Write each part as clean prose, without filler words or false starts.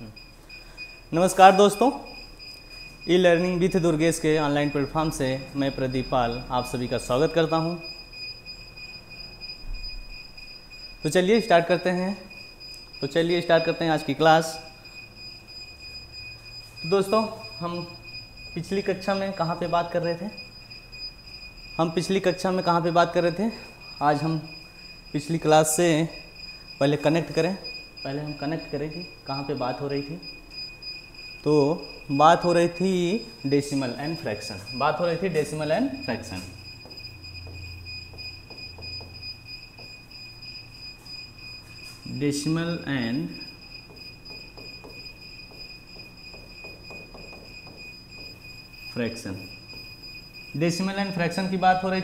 नमस्कार दोस्तों, e learning with Durgesh के ऑनलाइन प्लेटफॉर्म से मैं प्रदीप पाल आप सभी का स्वागत करता हूं। तो चलिए स्टार्ट करते हैं आज की क्लास। तो दोस्तों, हम पिछली कक्षा में कहाँ पे बात कर रहे थे? आज हम पिछली क्लास से पहले हम कनेक्ट करें कि कहाँ पे बात हो रही थी। तो बात हो रही थी डेसिमल एंड फ्रैक्शन, की बात हो रही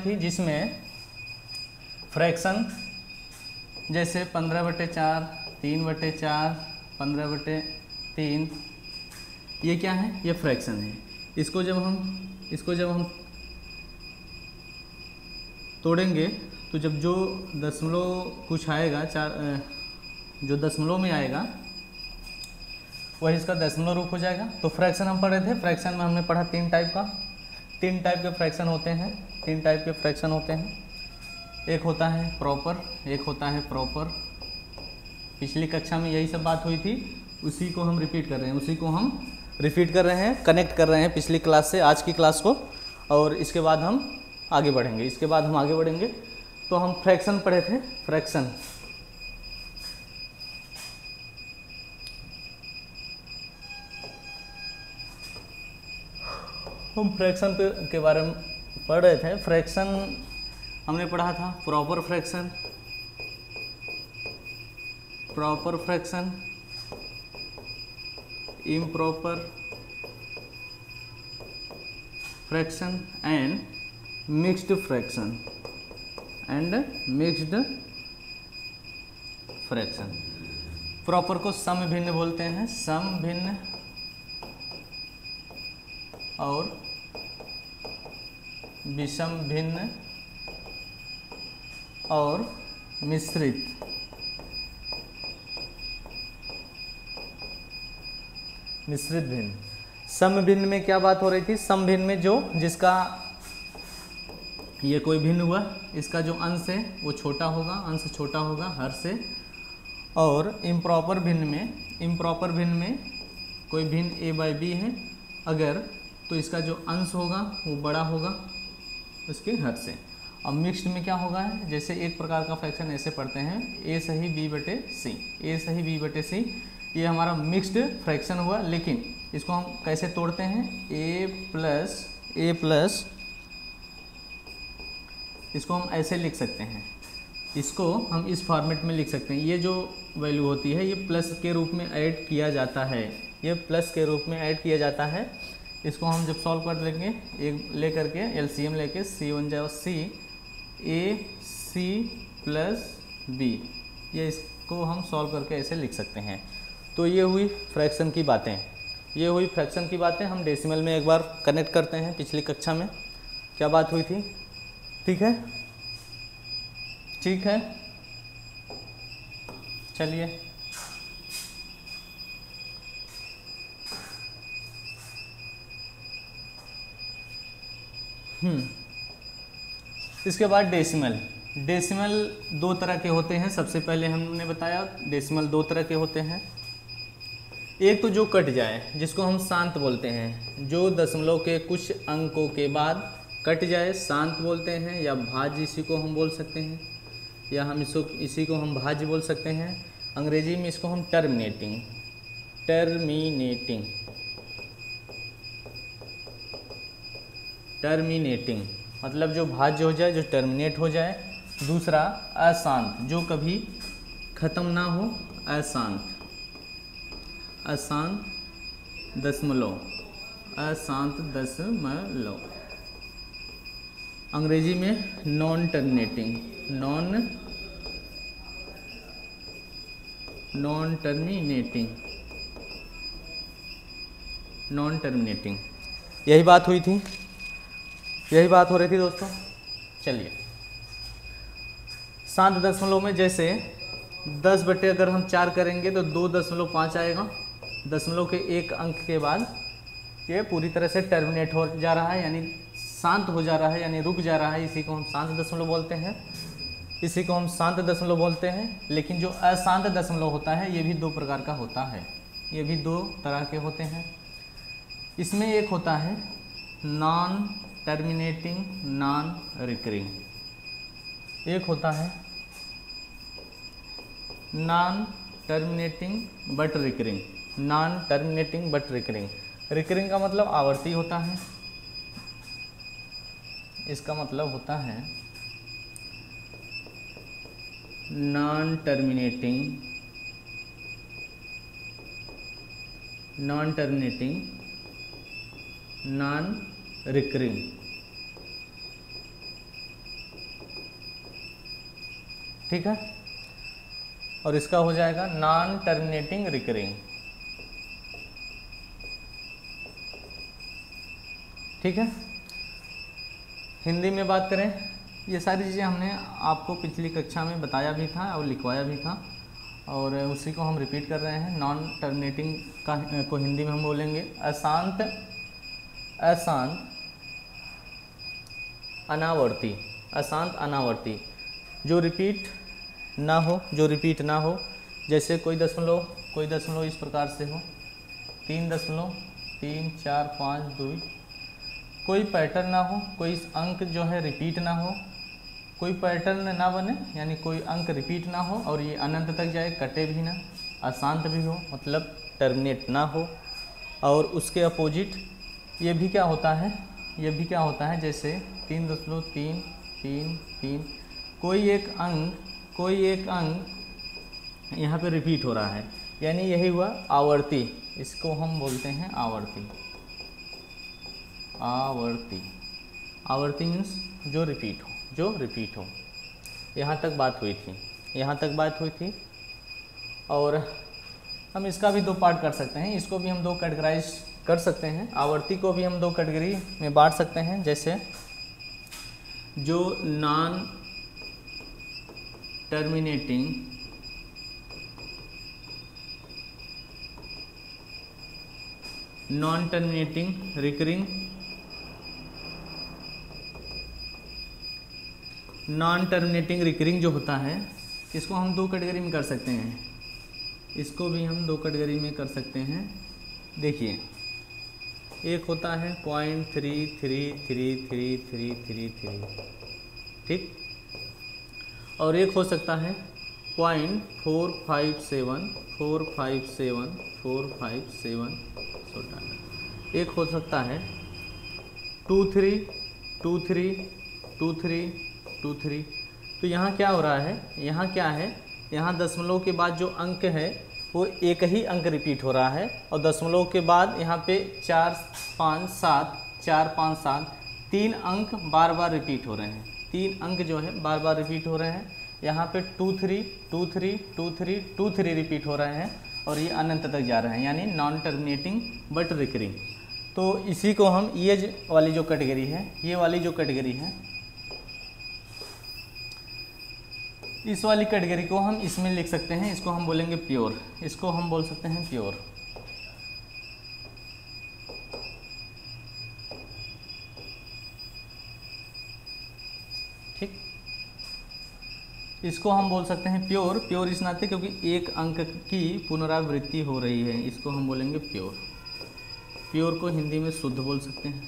थी, जिसमें फ्रैक्शन जैसे 15/4, 3/4, 15/3, ये क्या है? ये फ्रैक्शन है। इसको जब हम तोड़ेंगे तो जब जो दशमलव कुछ आएगा, जो दशमलव में आएगा वही इसका दशमलव रूप हो जाएगा। तो फ्रैक्शन हम पढ़ रहे थे। फ्रैक्शन में हमने पढ़ा तीन टाइप के फ्रैक्शन होते हैं। एक होता है प्रॉपर, पिछली कक्षा में यही सब बात हुई थी, उसी को हम रिपीट कर रहे हैं, कनेक्ट कर रहे हैं पिछली क्लास से आज की क्लास को, और इसके बाद हम आगे बढ़ेंगे। तो हम फ्रैक्शन पढ़े थे। फ्रैक्शन के बारे में पढ़ रहे थे। फ्रैक्शन हमने पढ़ा था proper fraction, improper fraction and mixed fraction proper को सम भिन्न बोलते हैं, और विषम भिन्न और मिश्रित। सम भिन्न में क्या बात हो रही थी? सम भिन्न में जो जिसका ये कोई भिन्न हुआ, इसका जो अंश है वो छोटा होगा, हर से। और इम्प्रॉपर भिन्न में कोई भिन्न a/b है अगर, तो इसका जो अंश होगा वो बड़ा होगा उसके हर से। और मिक्स्ड में क्या होगा? जैसे एक प्रकार का फ्रैक्शन ऐसे पढ़ते हैं, a सही b/c, ये हमारा मिक्स्ड फ्रैक्शन हुआ। लेकिन इसको हम कैसे तोड़ते हैं? a प्लस, इसको हम ऐसे लिख सकते हैं, इसको हम इस फॉर्मेट में लिख सकते हैं। ये जो वैल्यू होती है ये प्लस के रूप में ऐड किया जाता है, इसको हम जब सॉल्व कर लेंगे LCM लेके, c1 जाओ c, ac प्लस b, ये इसको हम सॉल्व करके ऐसे लिख सकते हैं। तो ये हुई फ्रैक्शन की बातें। हम डेसिमल में एक बार कनेक्ट करते हैं पिछली कक्षा में क्या बात हुई थी। ठीक है, चलिए। इसके बाद डेसिमल। दो तरह के होते हैं। सबसे पहले हमने बताया डेसिमल दो तरह के होते हैं। एक तो जो कट जाए, जिसको हम शांत बोलते हैं, जो दशमलव के कुछ अंकों के बाद कट जाए, शांत बोलते हैं, या भाज्य इसी को हम बोल सकते हैं, अंग्रेजी में इसको हम टर्मिनेटिंग, मतलब जो भाज्य हो जाए, जो टर्मिनेट हो जाए। दूसरा अशांत, जो कभी ख़त्म ना हो, अशांत दशमलव, अंग्रेजी में नॉन टर्मिनेटिंग। यही बात हो रही थी दोस्तों। चलिए, शांत दशमलव में जैसे 10/4 अगर हम 4 करेंगे तो 2.5 आएगा। दशमलव के एक अंक के बाद ये पूरी तरह से टर्मिनेट हो जा रहा है, यानी शांत हो जा रहा है, यानी रुक जा रहा है। इसी को हम शांत दशमलव बोलते हैं, इसी को हम शांत दशमलव बोलते हैं। लेकिन जो अशांत दशमलव होता है ये भी दो प्रकार का होता है, ये भी दो तरह के होते हैं। इसमें एक होता है नॉन टर्मिनेटिंग नॉन रिकरिंग, एक होता है non terminating but recurring. Non terminating but recurring, recurring का मतलब आवर्ती होता है। इसका मतलब होता है नॉन टर्मिनेटिंग नॉन रिकरिंग। ठीक है, और इसका हो जाएगा नॉन टर्मिनेटिंग रिकरिंग। ठीक है, हिंदी में बात करें, ये सारी चीज़ें हमने आपको पिछली कक्षा में बताया भी था और लिखवाया भी था, और उसी को हम रिपीट कर रहे हैं। नॉन टर्मिनेटिंग का को हिंदी में हम बोलेंगे अशांत अनावर्ती। जो रिपीट ना हो, जो रिपीट ना हो, जैसे कोई दशमलव इस प्रकार से हो, 3.3, 4, 5, 2, कोई पैटर्न ना हो, कोई अंक जो है रिपीट ना हो, कोई पैटर्न ना बने, यानी कोई अंक रिपीट ना हो और ये अनंत तक जाए, कटे भी ना, अशांत भी हो मतलब टर्मिनेट ना हो। और उसके अपोजिट ये भी क्या होता है, ये भी क्या होता है, जैसे 3.3, 3, 3, कोई एक अंक यहाँ पे रिपीट हो रहा है, यानी यही हुआ आवर्ती। इसको हम बोलते हैं आवर्ती मीन्स जो रिपीट हो। यहाँ तक बात हुई थी। और हम इसका भी दो पार्ट कर सकते हैं, इसको भी हम दो कैटेगराइज कर सकते हैं, आवर्ती को भी हम दो कैटेगरी में बांट सकते हैं। जैसे जो non terminating non terminating recurring, non terminating recurring जो होता है, इसको हम दो कैटेगरी में कर सकते हैं, इसको भी हम दो कैटेगरी में कर सकते हैं। देखिए, एक होता है 0.3333333, ठीक, और एक हो सकता है 0.457457457 छोटा, एक हो सकता है 2.3232323। तो यहाँ क्या हो रहा है, यहाँ क्या है, यहाँ दशमलव के बाद जो अंक है वो एक ही अंक रिपीट हो रहा है, और दशमलव के बाद यहाँ पे 4, 5, 7, 4, 5, 7 तीन अंक बार बार रिपीट हो रहे हैं, तीन अंक जो है बार बार रिपीट हो रहे हैं। यहाँ पे 2, 3, 2, 3, 2, 3, 2, 3 रिपीट हो रहे हैं और ये अनंत तक जा रहे हैं, यानी नॉन टर्मिनेटिंग बट रिकरिंग। तो इसी को हम ये वाली जो कैटेगरी है इस वाली कैटेगरी को हम इसमें लिख सकते हैं, इसको हम बोलेंगे प्योर, इसको हम बोल सकते हैं प्योर। ठीक, इसको हम बोल सकते हैं प्योर, प्योर इस नाते क्योंकि एक अंक की पुनरावृत्ति हो रही है, इसको हम बोलेंगे प्योर। प्योर को हिंदी में शुद्ध बोल सकते हैं,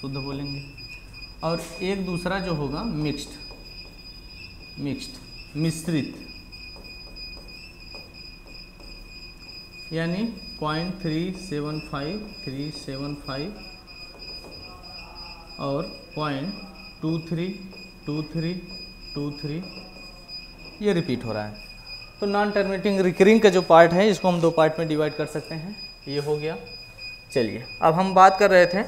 शुद्ध बोलेंगे। और एक दूसरा जो होगा मिक्स्ड मिश्रित, यानी 0.375375 और 0.232323 ये रिपीट हो रहा है। तो नॉन टर्मिनेटिंग रिकरिंग का जो पार्ट है इसको हम दो पार्ट में डिवाइड कर सकते हैं, ये हो गया। चलिए, अब हम बात कर रहे थे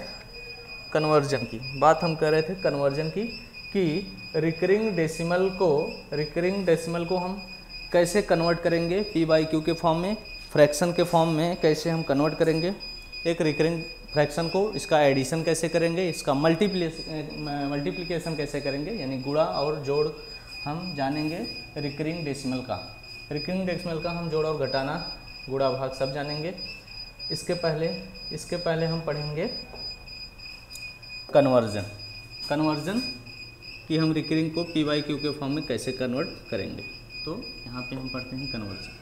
कन्वर्जन की, कि रिकरिंग डेसिमल को हम कैसे कन्वर्ट करेंगे, p/q के फॉर्म में, फ्रैक्शन के फॉर्म में कैसे हम कन्वर्ट करेंगे। एक रिकरिंग फ्रैक्शन को इसका एडिशन कैसे करेंगे, इसका मल्टीप्लिकेशन कैसे करेंगे, यानी गुणा और जोड़ हम जानेंगे। रिकरिंग डेसिमल का हम जोड़ और घटाना, गुणा भाग सब जानेंगे। इसके पहले हम पढ़ेंगे कन्वर्जन कि हम रिकरिंग को PYQ के फॉर्म में कैसे कन्वर्ट करेंगे। तो यहाँ पे हम पढ़ते हैं कन्वर्जन।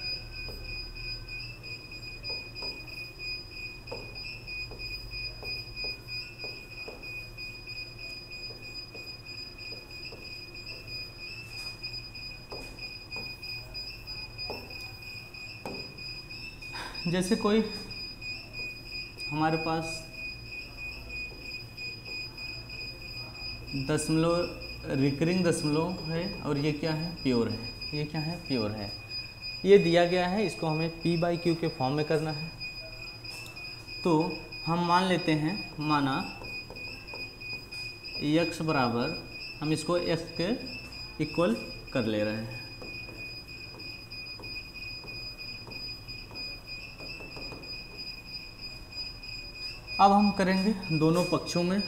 जैसे कोई हमारे पास रिकरिंग दशमलव है और ये क्या है, प्योर है। ये क्या है, प्योर है। ये दिया गया है, इसको हमें P/Q के फॉर्म में करना है। तो हम मान लेते हैं, माना x बराबर, हम इसको x के इक्वल कर ले रहे हैं। अब हम करेंगे दोनों पक्षों में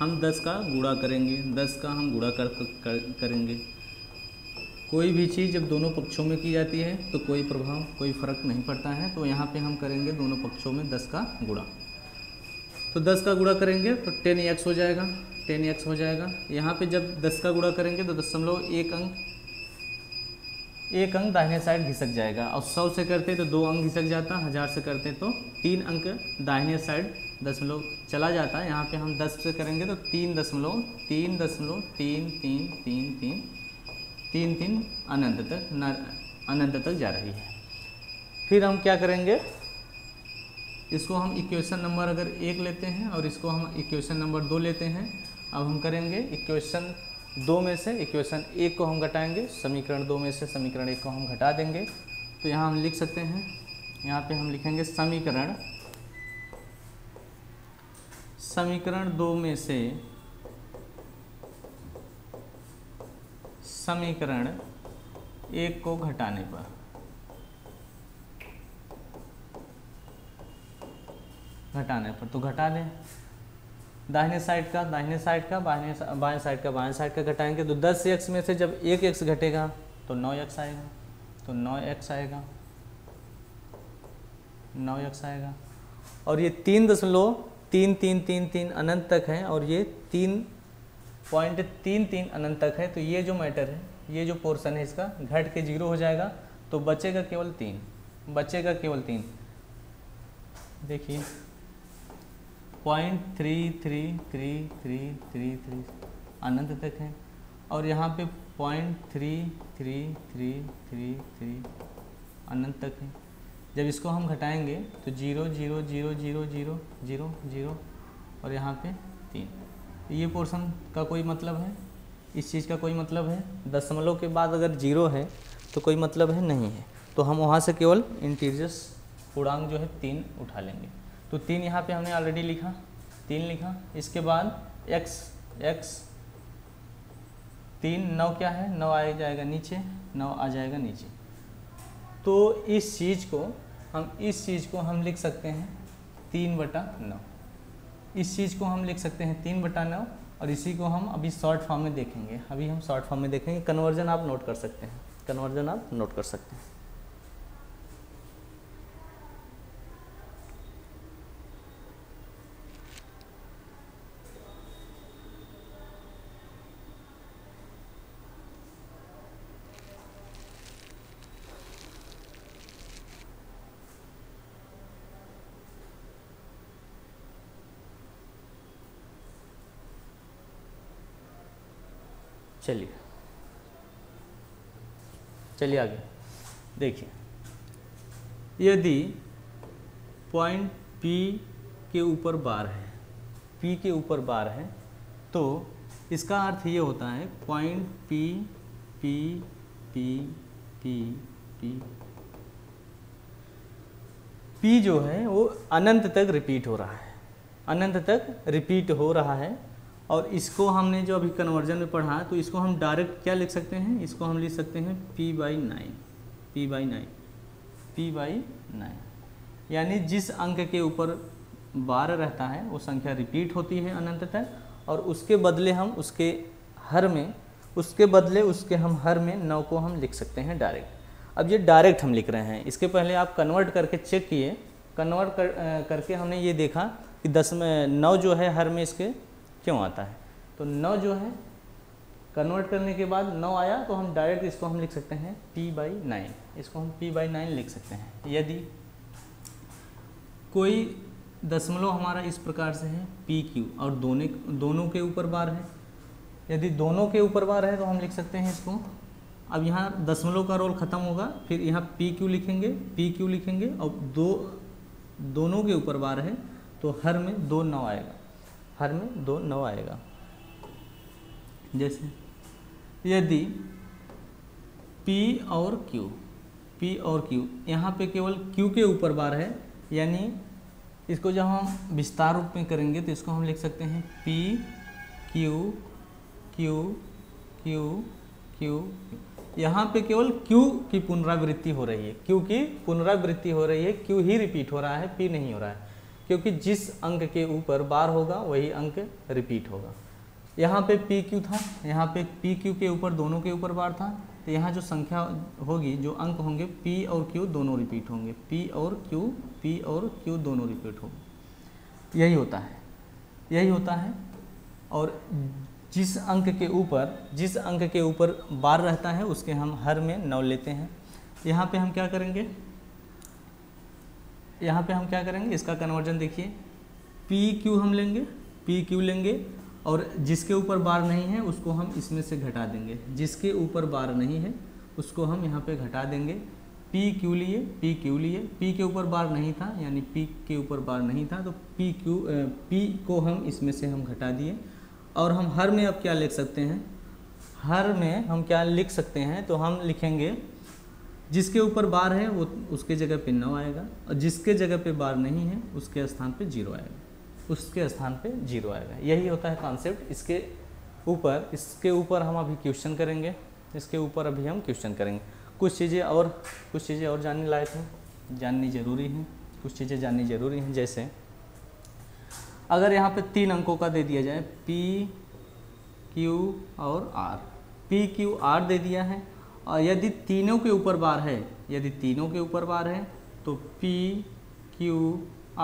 हम 10 का गुणा करेंगे। 10 का हम गुणा करेंगे। कोई भी चीज़ जब दोनों पक्षों में की जाती है तो कोई प्रभाव, कोई फर्क नहीं पड़ता है। तो यहाँ पे हम करेंगे दोनों पक्षों में 10 का गुणा। तो 10 का गुणा करेंगे तो 10x हो जाएगा, 10x हो जाएगा। यहाँ पे जब 10 का गुणा करेंगे तो दशमलव एक अंक दाहिने साइड घिसक जाएगा। और 100 से करते तो 2 अंक घिसक जाता, 1000 से करते तो 3 अंक दाहिने साइड दशमलव चला जाता। यहाँ पे हम 10 से करेंगे तो 3.3 अनंत तक जा रही है। फिर हम क्या करेंगे, इसको हम इक्वेशन नंबर अगर 1 लेते हैं और इसको हम इक्वेशन नंबर 2 लेते हैं। अब हम करेंगे इक्वेशन 2 में से इक्वेशन 1 को हम घटाएंगे, समीकरण 2 में से समीकरण 1 को हम घटा देंगे। तो यहाँ हम लिख सकते हैं, यहाँ पे हम लिखेंगे समीकरण 1 को घटाने पर तो घटा लें। दाहिने साइड का बाएं साइड का घटाएंगे तो 10x में से जब 1x घटेगा तो 9x आएगा, तो 9x आएगा। और ये 3.3333 अनंत तक है और ये 3.33 अनंत तक है। तो ये जो मैटर है, ये जो पोर्शन है, इसका घट के 0 हो जाएगा। तो बचेगा केवल 3। देखिए 0.33333 अनंत तक है और यहाँ पे 0.33333 अनंत तक है। जब इसको हम घटाएंगे तो 0.00000 और यहाँ पे 3। ये पोर्शन का कोई मतलब है, इस चीज़ का कोई मतलब है? दशमलव के बाद अगर 0 है तो कोई मतलब है नहीं है। तो हम वहाँ से केवल इंटीजर्स, पूर्णांक जो है 3 उठा लेंगे। तो 3 यहाँ पे हमने ऑलरेडी लिखा, 3 लिखा। इसके बाद x 3 9 क्या है, 9 आ जाएगा नीचे, 9 आ जाएगा नीचे। तो इस चीज़ को हम लिख सकते हैं 3/9। इस चीज़ को हम लिख सकते हैं 3/9 और इसी को हम अभी शॉर्ट फॉर्म में देखेंगे। कन्वर्जन आप नोट कर सकते हैं, चलिए आगे देखिए। यदि पॉइंट P के ऊपर बार है तो इसका अर्थ ये होता है पॉइंट P जो है वो अनंत तक रिपीट हो रहा है। और इसको हमने जो अभी कन्वर्जन में पढ़ा, तो इसको हम डायरेक्ट क्या लिख सकते हैं, इसको हम लिख सकते हैं P/9। यानी जिस अंक के ऊपर 12 रहता है वो संख्या रिपीट होती है अनंत तक और उसके बदले हम उसके हर में, उसके बदले उसके हम हर में 9 को हम लिख सकते हैं डायरेक्ट। अब ये डायरेक्ट हम लिख रहे हैं, इसके पहले आप कन्वर्ट करके चेक किए। कन्वर्ट करके हमने ये देखा कि 10 में 9 जो है हर में इसके क्यों आता है। तो 9 जो है कन्वर्ट करने के बाद 9 आया तो हम डायरेक्ट इसको हम लिख सकते हैं p/9, इसको हम p/9 लिख सकते हैं। यदि कोई दशमलव हमारा इस प्रकार से है pq और दोनों के ऊपर बार है, यदि दोनों के ऊपर बार है तो हम लिख सकते हैं इसको। अब यहाँ दशमलव का रोल ख़त्म होगा, फिर यहाँ pq लिखेंगे और दोनों के ऊपर बार है तो हर में 2 9 आएगा, हर में 2 9 आएगा। जैसे यदि p और q यहाँ पे केवल q के ऊपर बार है, यानी इसको जब हम विस्तार रूप में करेंगे तो इसको हम लिख सकते हैं p q q q। यहाँ पे केवल q की पुनरावृत्ति हो रही है, q की पुनरावृत्ति हो रही है, q ही रिपीट हो रहा है, p नहीं हो रहा है, क्योंकि जिस अंक के ऊपर बार होगा वही अंक रिपीट होगा। यहाँ पे pq था, यहाँ पे pq के ऊपर दोनों के ऊपर बार था, तो यहाँ जो संख्या होगी, जो अंक होंगे p और q दोनों रिपीट होंगे, p और q दोनों रिपीट होंगे। यही होता है। और जिस अंक के ऊपर बार रहता है उसके हम हर में 9 लेते हैं। यहाँ पे हम क्या करेंगे, इसका कन्वर्जन देखिए, pq हम लेंगे, pq लेंगे और जिसके ऊपर बार नहीं है उसको हम इसमें से घटा देंगे, जिसके ऊपर बार नहीं है उसको हम यहाँ पे घटा देंगे। pq लिए, p के ऊपर बार नहीं था, यानी p के ऊपर बार नहीं था तो p को हम इसमें से हम घटा दिए। और हम हर में अब क्या लिख सकते हैं, हर में हम क्या लिख सकते हैं, तो हम लिखेंगे जिसके ऊपर बार है वो उसके जगह पे 9 आएगा और जिसके जगह पे बार नहीं है उसके स्थान पे 0 आएगा, यही होता है कॉन्सेप्ट। इसके ऊपर हम अभी क्वेश्चन करेंगे, कुछ चीज़ें और जानने लायक हैं, जाननी ज़रूरी हैं। जैसे अगर यहाँ पे 3 अंकों का दे दिया जाए p q और r दे दिया है और यदि तीनों के ऊपर बार है, तो p q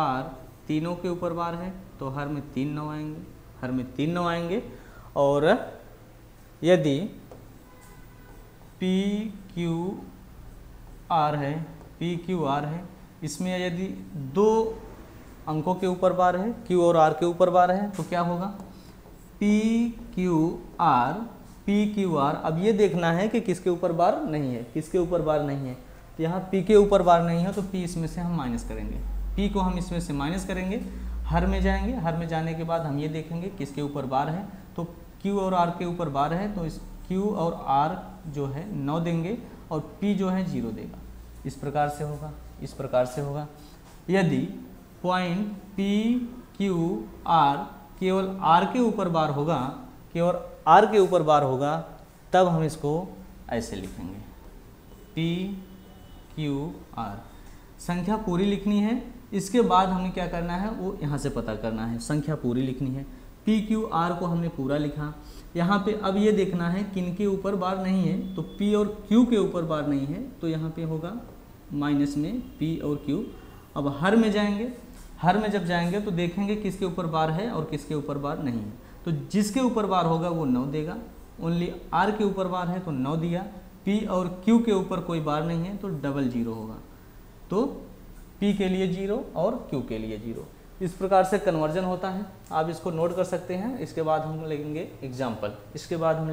r तीनों के ऊपर बार है तो हर में 3 9 आएंगे, और यदि p q r है, इसमें यदि 2 अंकों के ऊपर बार है, q और r के ऊपर बार है, तो क्या होगा p q r। अब ये देखना है कि किसके ऊपर बार नहीं है। तो यहाँ p के ऊपर बार नहीं है तो p इसमें से हम माइनस करेंगे, p को हम इसमें से माइनस करेंगे, हर में जाएंगे। हर में जाने के बाद हम ये देखेंगे किसके ऊपर बार है, तो q और r के ऊपर बार है तो इस q और r जो है 9 देंगे और p जो है 0 देगा। इस प्रकार से होगा। यदि पॉइंट p q r केवल r के ऊपर बार होगा तब हम इसको ऐसे लिखेंगे p q r। संख्या पूरी लिखनी है, इसके बाद हमें क्या करना है वो यहाँ से पता करना है। संख्या पूरी लिखनी है, p q r को हमने पूरा लिखा। यहाँ पे अब ये देखना है किन के ऊपर बार नहीं है, तो p और q के ऊपर बार नहीं है तो यहाँ पे होगा माइनस में p और q। अब हर में जाएंगे, जब जाएंगे तो देखेंगे किसके ऊपर बार है और किसके ऊपर बार नहीं है, तो जिसके ऊपर बार होगा वो 9 देगा, ओनली r के ऊपर बार है तो 9 दिया, p और q के ऊपर कोई बार नहीं है तो डबल 0 होगा, तो p के लिए 0 और q के लिए 0। इस प्रकार से कन्वर्जन होता है, आप इसको नोट कर सकते हैं। इसके बाद हम लेंगे एग्जाम्पल।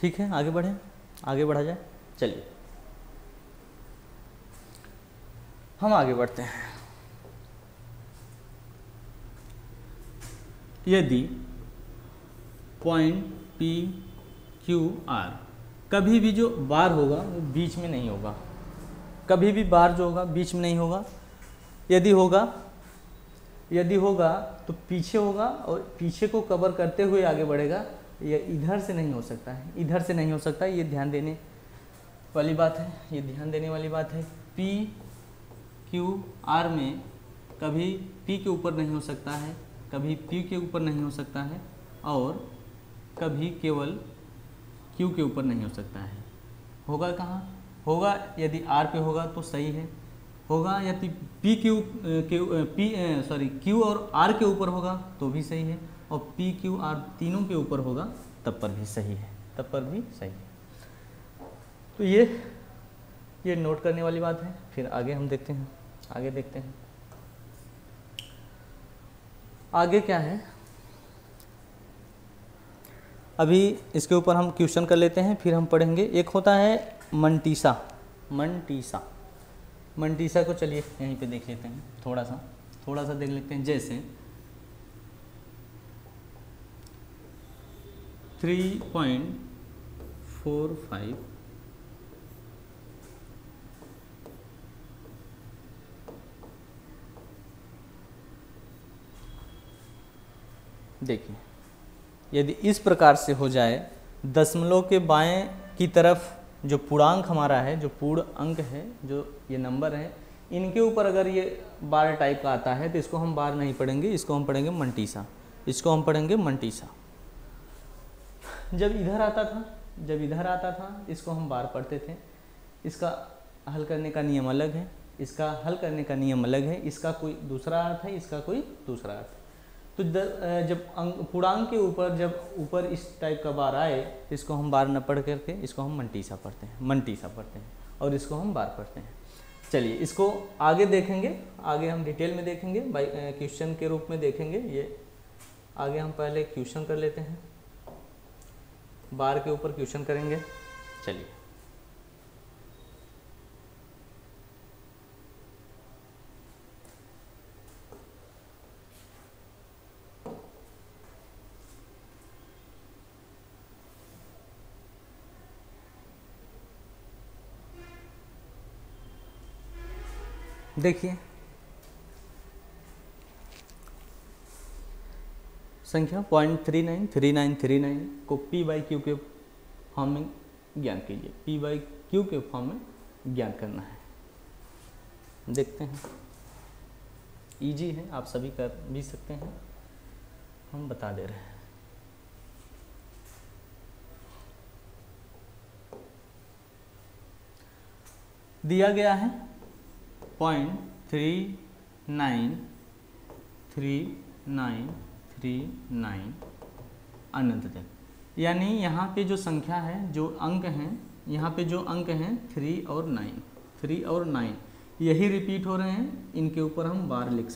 ठीक है, आगे बढ़ा जाए, चलिए हम आगे बढ़ते हैं। यदि पॉइंट पी क्यू आर कभी भी जो बार होगा वो बीच में नहीं होगा, कभी भी बार जो होगा बीच में नहीं होगा। यदि होगा तो पीछे होगा और पीछे को कवर करते हुए आगे बढ़ेगा। ये इधर से नहीं हो सकता है, इधर से नहीं हो सकता, ये ध्यान देने वाली बात है, ये ध्यान देने वाली बात है। पी क्यू आर में कभी पी के ऊपर नहीं हो सकता है, कभी क्यू के ऊपर नहीं हो सकता है और कभी केवल क्यू के ऊपर नहीं हो सकता है। होगा कहाँ? होगा यदि आर पे होगा तो सही है, होगा यदि पी क्यू क्यू और आर के ऊपर होगा तो भी सही है, और पी क्यू आर तीनों के ऊपर होगा तब पर भी सही है, तब पर भी सही है। तो ये नोट करने वाली बात है। फिर आगे हम देखते हैं, आगे देखते हैं आगे क्या है। अभी इसके ऊपर हम क्वेश्चन कर लेते हैं, फिर हम पढ़ेंगे। एक होता है मंटीसा, मंटीसा को चलिए यहीं पे देख लेते हैं, थोड़ा सा देख लेते हैं। जैसे 3.45 देखिए, यदि इस प्रकार से हो जाए, दशमलव के बाएं की तरफ जो पूर्णांक हमारा है, जो पूर्ण अंक है, जो ये नंबर है, इनके ऊपर अगर ये बार टाइप का आता है तो इसको हम बार नहीं पढ़ेंगे, इसको हम पढ़ेंगे मंटीसा, इसको हम पढ़ेंगे मंटीसा। जब इधर आता था इसको हम बार पढ़ते थे। इसका हल करने का नियम अलग है, इसका हल करने का नियम अलग है, इसका कोई दूसरा अर्थ है, इसका कोई दूसरा अर्थ है। तो जब पूर्णांक के ऊपर जब ऊपर इस टाइप का बार आए, इसको हम बार न पढ़ करके इसको हम मंटीसा पढ़ते हैं, और इसको हम बार पढ़ते हैं। चलिए इसको आगे देखेंगे, आगे हम डिटेल में देखेंगे, बाई क्वेश्चन के रूप में देखेंगे। ये आगे हम पहले क्वेश्चन कर लेते हैं, बार के ऊपर क्वेश्चन करेंगे। चलिए देखिए, संख्या 0.393939 को पी बाई क्यू के फॉर्म में ज्ञात कीजिए, पी बाई क्यू के फॉर्म में ज्ञात करना है। देखते हैं, इजी है, आप सभी कर भी सकते हैं, हम बता दे रहे हैं। दिया गया है 0.393939 अनंत तक, यानी यहाँ पे जो संख्या है, जो अंक हैं, यहाँ पे जो अंक हैं 3 और 9 यही रिपीट हो रहे हैं। इनके ऊपर हम बार लिख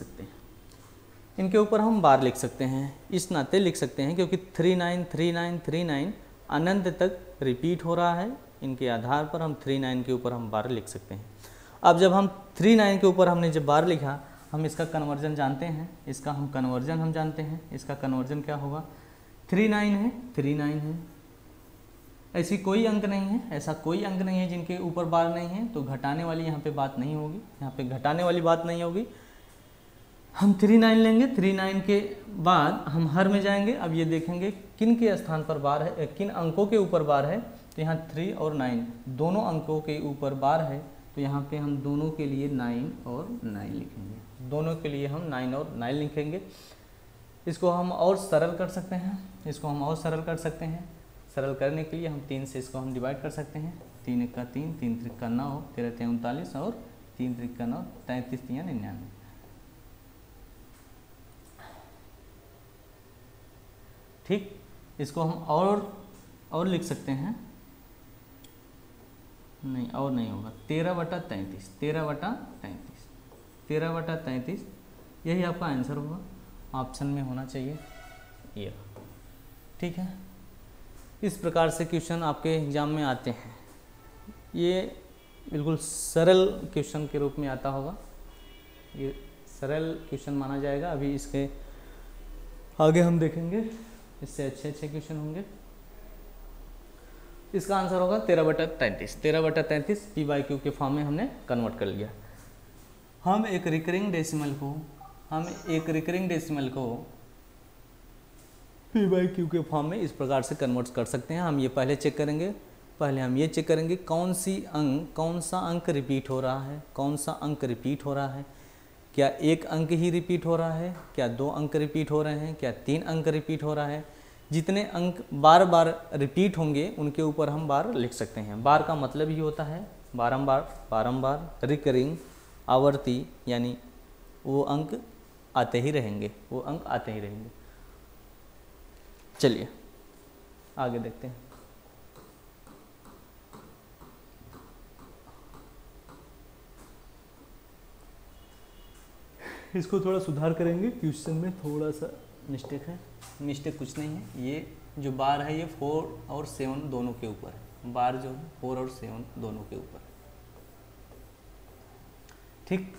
सकते हैं, इस नाते लिख सकते हैं, क्योंकि 393939 अनंत तक रिपीट हो रहा है। इनके आधार पर हम 39 के ऊपर हम बार लिख सकते हैं। अब जब हम 39 के ऊपर हमने जब बार लिखा, हम इसका कन्वर्जन जानते हैं, इसका कन्वर्जन क्या होगा? 39 है, 39 है, ऐसी कोई अंक नहीं है, जिनके ऊपर बार नहीं है, तो घटाने वाली यहाँ पे बात नहीं होगी, हम 39 लेंगे, 39 के बाद हम हर में जाएंगे। अब ये देखेंगे किन के स्थान पर बार है, किन अंकों के ऊपर बार है। तो यहाँ 3 और 9 दोनों अंकों के ऊपर बार है, तो यहाँ पे हम दोनों के लिए 9 और 9 लिखेंगे, इसको हम और सरल कर सकते हैं, सरल करने के लिए हम 3 से इसको हम डिवाइड कर सकते हैं। 3 × 3, 3 × 3 = 9, 13 × 3 = 39 और 3 × 3 = 9, 33 × 3 = 99। ठीक, इसको हम और लिख सकते हैं, नहीं और नहीं होगा, 13/33, 13/33, 13/33 यही आपका आंसर होगा, ऑप्शन में होना चाहिए ये। ठीक है, इस प्रकार से क्वेश्चन आपके एग्जाम में आते हैं। ये बिल्कुल सरल क्वेश्चन के रूप में आता होगा, ये सरल क्वेश्चन माना जाएगा। अभी इसके आगे हम देखेंगे, इससे अच्छे अच्छे क्वेश्चन होंगे। इसका आंसर होगा 13/33। 13/33 PYQ के फॉर्म में हमने कन्वर्ट कर लिया। हम एक रिकरिंग डेसिमल को PYQ के फॉर्म में इस प्रकार से कन्वर्ट कर सकते हैं। हम ये पहले चेक करेंगे, कौन सा अंक रिपीट हो रहा है, क्या एक अंक ही रिपीट हो रहा है, क्या दो अंक रिपीट हो रहे हैं, क्या तीन अंक रिपीट हो रहा है। जितने अंक बार बार रिपीट होंगे उनके ऊपर हम बार लिख सकते हैं। बार का मतलब ही होता है बारंबार, रिकरिंग, आवर्ती, यानी वो अंक आते ही रहेंगे। चलिए आगे देखते हैं। इसको थोड़ा सुधार करेंगे, क्वेश्चन में थोड़ा सा मिस्टेक है। मिस्टेक कुछ नहीं है, ये जो बार है ये 4 और 7 दोनों के ऊपर है। बार जो 4 और 7 दोनों के ऊपर है, ठीक।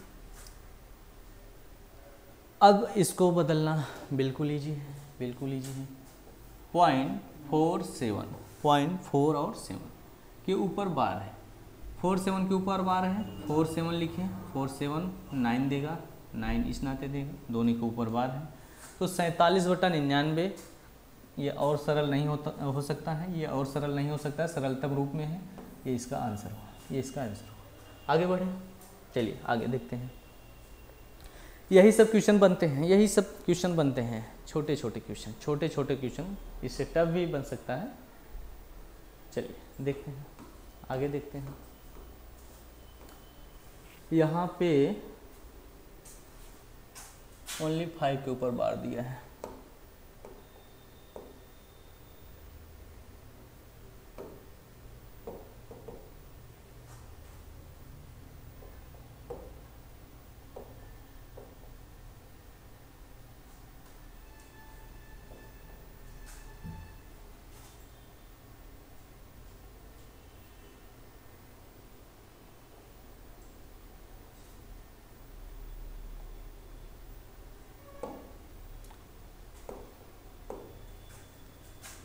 अब इसको बदलना बिल्कुल ईजी है, .4 और 7 के ऊपर बार है, 4, 7 के ऊपर बार है। 4, 7 लिखें, 4, 7, 9 देगा, 9 इस नाते देगा, दोनों के ऊपर बार है। तो 47/99, ये और सरल नहीं हो सकता है, सरलतम रूप में है। ये इसका आंसर हुआ। आगे बढ़ें, चलिए आगे देखते हैं। यही सब क्वेश्चन बनते हैं, छोटे छोटे क्वेश्चन। इससे टफ भी बन सकता है। चलिए देखते हैं, आगे देखते हैं। यहाँ पे ओनली 5 के ऊपर बार दिया है।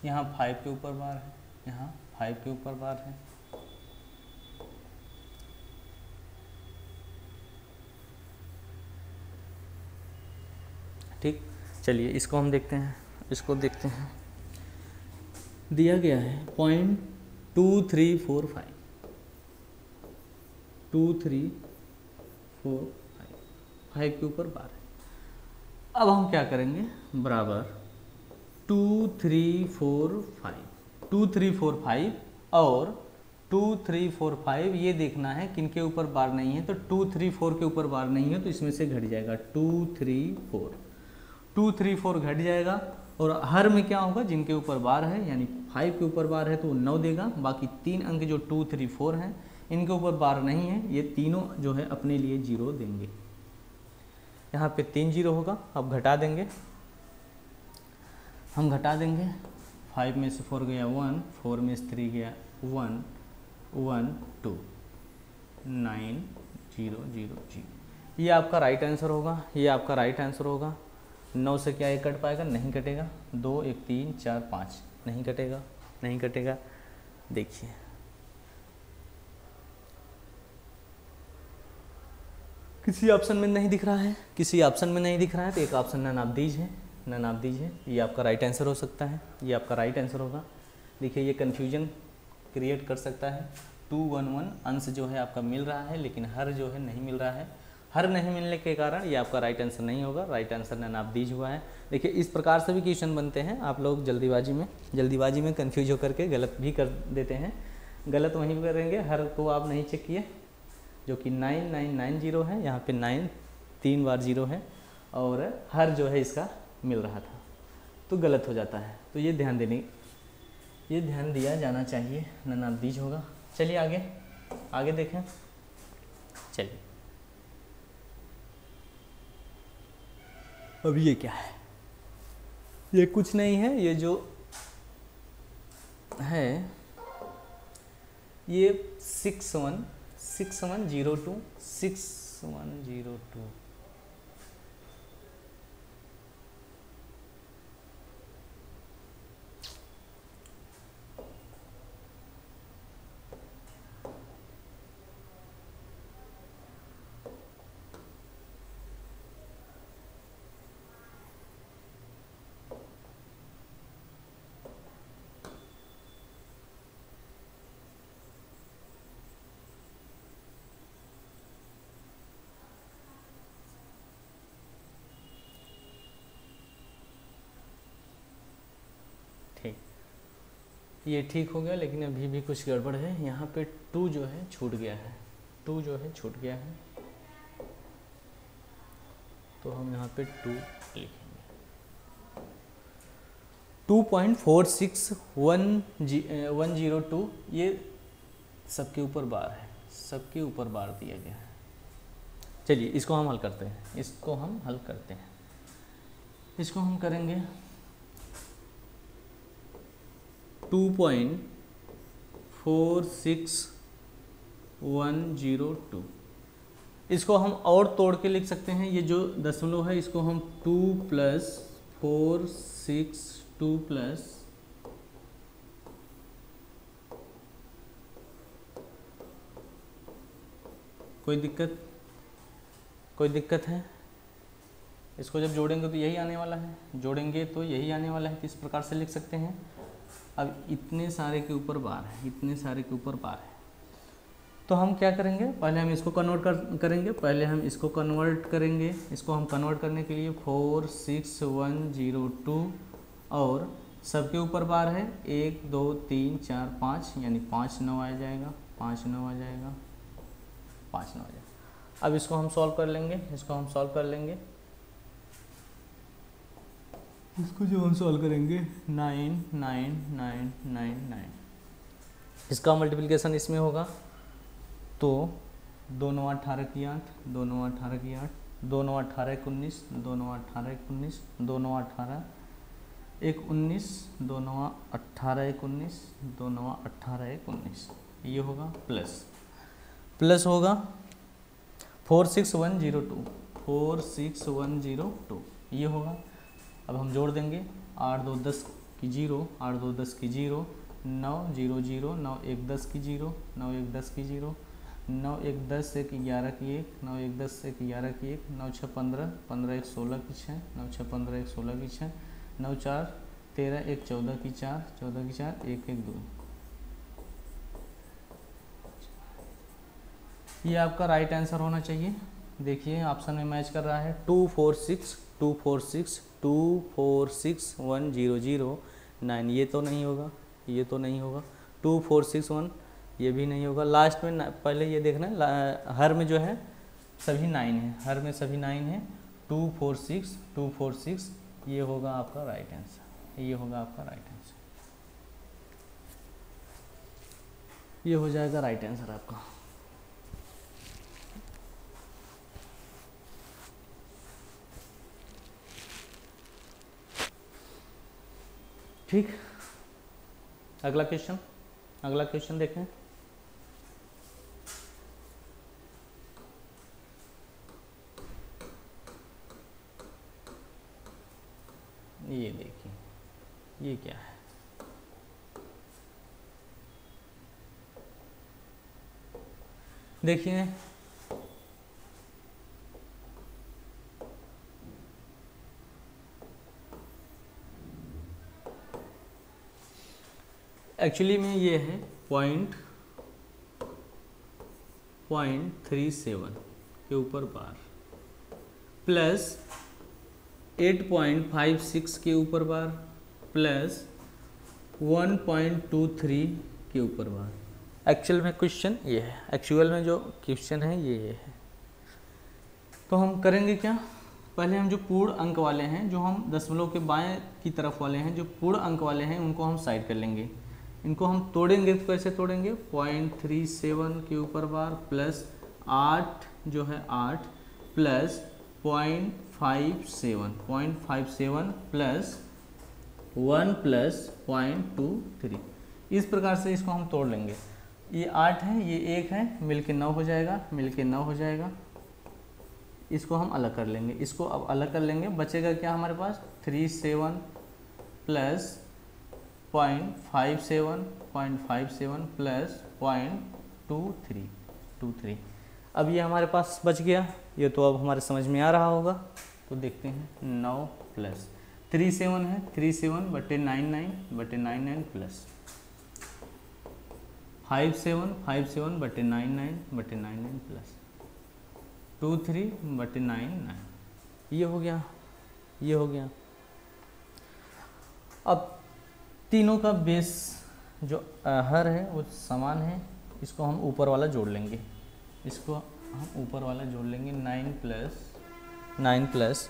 यहाँ 5 के ऊपर बार है, यहाँ 5 के ऊपर बार है। ठीक, चलिए इसको देखते हैं। दिया गया है 0.2345, 5 के ऊपर बार है। अब हम क्या करेंगे, बराबर 2, 3, 4, 5 और 2, 3, 4, 5, ये देखना है किनके ऊपर बार नहीं है। तो 2, 3, 4 के ऊपर बार नहीं है तो इसमें से घट जाएगा 2, 3, 4 घट जाएगा। और हर में क्या होगा, जिनके ऊपर बार है, यानी 5 के ऊपर बार है तो वो 9 देगा। बाकी 3 अंक जो 2, 3, 4 हैं, इनके ऊपर बार नहीं है, ये तीनों जो है अपने लिए 0 देंगे। यहाँ पे 3 0 होगा। अब हम घटा देंगे। 5 में से 4 गया 1, 4 में से 3 गया 1, 1, 2, 9, 0, 0, 0। ये आपका राइट आंसर होगा। 9 से क्या ये कट पाएगा, नहीं कटेगा। 2, 1, 3, 4, 5 नहीं कटेगा। देखिए किसी ऑप्शन में नहीं दिख रहा है तो एक ऑप्शन ना नाप दीजिए, ये आपका राइट आंसर हो सकता है, ये आपका राइट आंसर होगा। देखिए ये कन्फ्यूजन क्रिएट कर सकता है। 2, 1, 1 अंश जो है आपका मिल रहा है लेकिन हर जो है नहीं मिल रहा है। हर नहीं मिलने के कारण ये आपका राइट आंसर नहीं होगा। राइट आंसर नानाबदीज हुआ है। देखिए इस प्रकार से भी क्वेश्चन बनते हैं। आप लोग जल्दीबाजी में कन्फ्यूज होकर के गलत भी कर देते हैं। गलत वहीं पर करेंगे, हर को आप नहीं चेक किए, जो कि 9, 9, 9, 0 है। यहाँ पर 9 3 बार 0 है और हर जो है इसका मिल रहा था तो गलत हो जाता है। तो ये ध्यान दिया जाना चाहिए, नानाबदीज होगा। चलिए आगे देखें। चलिए अब ये क्या है, ये कुछ नहीं है। ये जो है ये 6102 ये ठीक हो गया, लेकिन अभी भी कुछ गड़बड़ है। यहाँ पे टू जो है छूट गया है, टू जो है छूट गया है, तो हम यहाँ पे टू लिखेंगे। 2.46102 ये सबके ऊपर बार है, सबके ऊपर बार दिया गया है। चलिए इसको हम हल करते हैं, इसको हम हल करते हैं। इसको हम करेंगे 2.46102। इसको हम और तोड़ के लिख सकते हैं, ये जो दशमलव है इसको हम 2 + 4 6 2 + कोई दिक्कत है? इसको जब जोड़ेंगे तो यही आने वाला है, जोड़ेंगे तो यही आने वाला है, तो इस प्रकार से लिख सकते हैं। अब इतने सारे के ऊपर बार है, इतने सारे के ऊपर बार है, तो हम क्या करेंगे, पहले हम इसको कन्वर्ट करेंगे। इसको हम कन्वर्ट करने के लिए 46102 और सबके ऊपर बार है 1 2 3 4 5, यानी 5 9 आ जाएगा, 5 9 आ जाएगा, 5 9 आ जाएगा। अब इसको हम सॉल्व कर लेंगे, इसको हम सॉल्व कर लेंगे, इसको जो हम सॉल्व करेंगे 9 9 9 9 9। इसका मल्टीप्लिकेशन इसमें होगा, तो 2 9 18 की 8, 2 9 18 की 8, 2 9 18 19, 2 9 18 19, 2 9 18 19, 2 9 18 19, 2 9 18 19, ये होगा। प्लस होगा 46102, 46102 ये होगा। अब हम जोड़ देंगे 8 2 10 की 0 8 2 10 की 0, 9 0 0 9 1 10 की 0, 9 1 10 की 0, 9 1 10 1 11 की 1, 9 1 10 1 11 की 1, 9 6 15 15 1 16 की 6, 9 6 15 1 16 की 6, 9 4 13 1 14 की 4, 14 की 4, 1 1 2। ये आपका राइट आंसर होना चाहिए। देखिए ऑप्शन में मैच कर रहा है 2 4 6 2 4 6 2 4 6 1 0 0 9, ये तो नहीं होगा, ये तो नहीं होगा। 2 4 6 1 ये भी नहीं होगा। लास्ट में पहले ये देखना है, हर में जो है सभी 9 है, हर में सभी 9 है। 2 4 6 2 4 6 ये होगा आपका राइट आंसर, ये होगा आपका राइट आंसर, ये हो जाएगा राइट आंसर आपका। ठीक, अगला क्वेश्चन देखें। ये देखिए, ये क्या है? देखिए एक्चुअली में ये है 0.37 के ऊपर बार प्लस 8.56 के ऊपर बार प्लस 1.23 के ऊपर बार। एक्चुअल में क्वेश्चन ये है, एक्चुअल में जो क्वेश्चन है ये है। तो हम करेंगे क्या, पहले हम जो पूर्ण अंक वाले हैं, जो हम दशमलव के बाएं की तरफ वाले हैं, जो पूर्ण अंक वाले हैं, उनको हम साइड कर लेंगे। इनको हम तोड़ेंगे तो कैसे तोड़ेंगे, 0.37 के ऊपर बार प्लस 8 जो है 8 प्लस 0.57 प्लस 1 प्लस 0.23। इस प्रकार से इसको हम तोड़ लेंगे। ये 8 है, ये 1 है, मिलके 9 हो जाएगा, मिलके 9 हो जाएगा। इसको हम अलग कर लेंगे, इसको अब अलग कर लेंगे। बचेगा क्या हमारे पास, 37 प्लस 0.57 प्लस 0.23। अब ये हमारे पास बच गया, ये तो अब हमारे समझ में आ रहा होगा। तो देखते हैं 9 प्लस 37 है, 37 बटे 99 प्लस 57 57 बटे 99 प्लस 23 बटे 99, ये हो गया, ये हो गया। अब तीनों का बेस जो हर है वो समान है, इसको हम ऊपर वाला जोड़ लेंगे, इसको हम ऊपर वाला जोड़ लेंगे 9 प्लस 9 प्लस,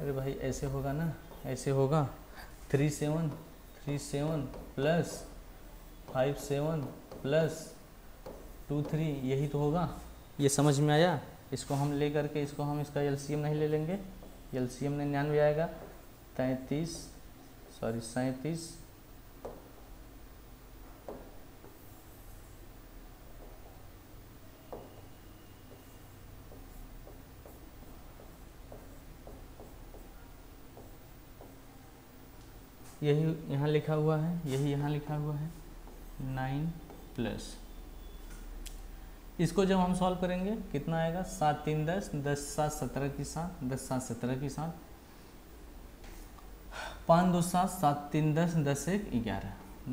अरे भाई ऐसे होगा ना, ऐसे होगा 3 7 3 7 प्लस 5 7 प्लस 2 3, यही तो होगा। ये समझ में आया? इसको हम ले करके इसको हम इसका एलसीएम नहीं ले लेंगे, एलसीएम 99 आएगा, 37 यही यहाँ लिखा हुआ है, यही यहाँ लिखा हुआ है 9 प्लस। इसको जब हम सॉल्व करेंगे कितना आएगा, 7 3 10 10 7 17 की 7 10 7 17 की 7, 5 2 7 7 3 10 10 1 11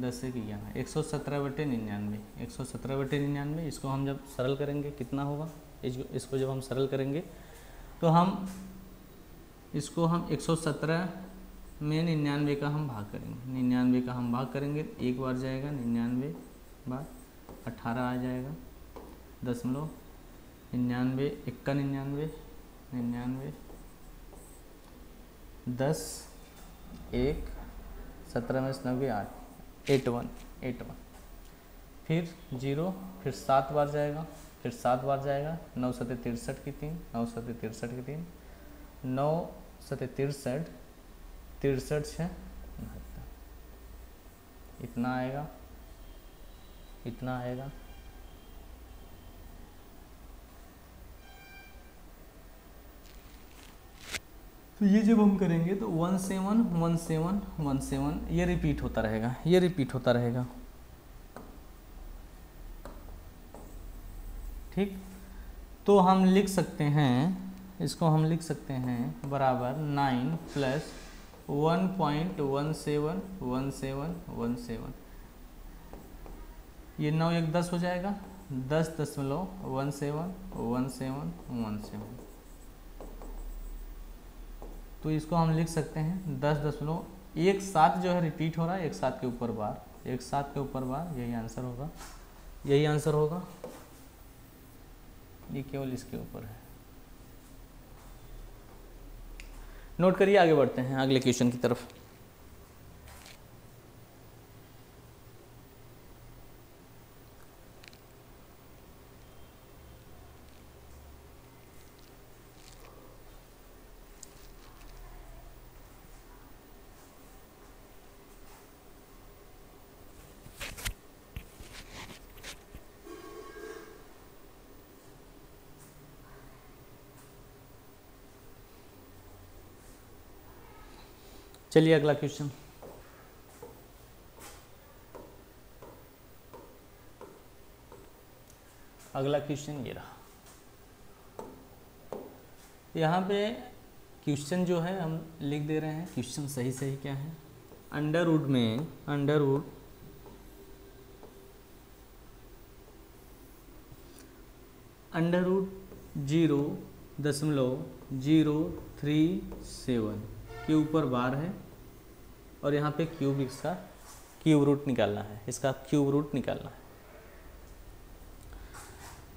10 1 11, 117/99 117/99। इसको हम जब सरल करेंगे कितना होगा, इसको जब हम सरल करेंगे तो हम इसको हम 117 में 99 का हम भाग करेंगे, 99 का हम भाग करेंगे एक बार जाएगा, 99 बार 18 आ जाएगा, 0.99 इक्का 99 99, 10 1 17 में 9 8, 81 81, फिर 0, फिर 7 बार जाएगा, 9 7 63 की 3, 9 7 63 की 3, 9 7 63 63 6, इतना आएगा, इतना आएगा। तो ये जब हम करेंगे तो 1 7 1 7 1 7 ये रिपीट होता रहेगा, ये रिपीट होता रहेगा, ठीक। तो हम लिख सकते हैं, इसको हम लिख सकते हैं बराबर 9 प्लस 1.17 1 7 1 7। ये 9 1 10 हो जाएगा, 10 10.17 17 17। तो इसको हम लिख सकते हैं 10.17 जो है रिपीट हो रहा है, 1 7 के ऊपर बार, 1 7 के ऊपर बार, यही आंसर होगा, यही आंसर होगा। ये केवल इसके ऊपर है, नोट करिए। आगे बढ़ते हैं अगले क्वेश्चन की तरफ। चलिए अगला क्वेश्चन। अगला क्वेश्चन ये रहा। यहाँ पे क्वेश्चन जो है हम लिख दे रहे हैं, क्वेश्चन सही सही क्या है। अंडरवुड में, अंडरवुड 0.037 के ऊपर बार है और यहाँ पे क्यूब, इसका क्यूब रूट निकालना है, इसका क्यूब रूट निकालना है।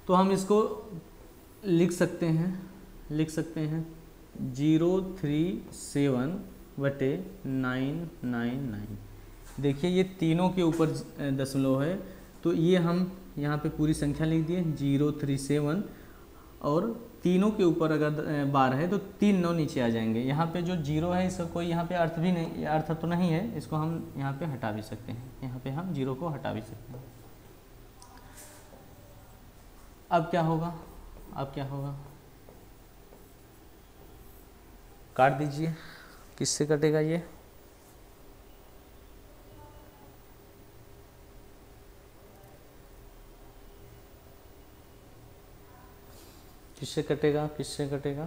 तो हम इसको लिख सकते हैं, 0.37/999। देखिए ये तीनों के ऊपर दशमलव है तो ये हम यहाँ पे पूरी संख्या लिख दिए 037, और तीनों के ऊपर अगर बार है तो 3 9 नीचे आ जाएंगे। यहाँ पे जो 0 है इसका कोई यहाँ पे अर्थ भी नहीं, अर्थ तो नहीं है, इसको हम यहाँ पे हटा भी सकते हैं, यहाँ पे हम 0 को हटा भी सकते हैं। अब क्या होगा, अब क्या होगा, काट दीजिए। किससे कटेगा ये? किससे कटेगा, किससे कटेगा?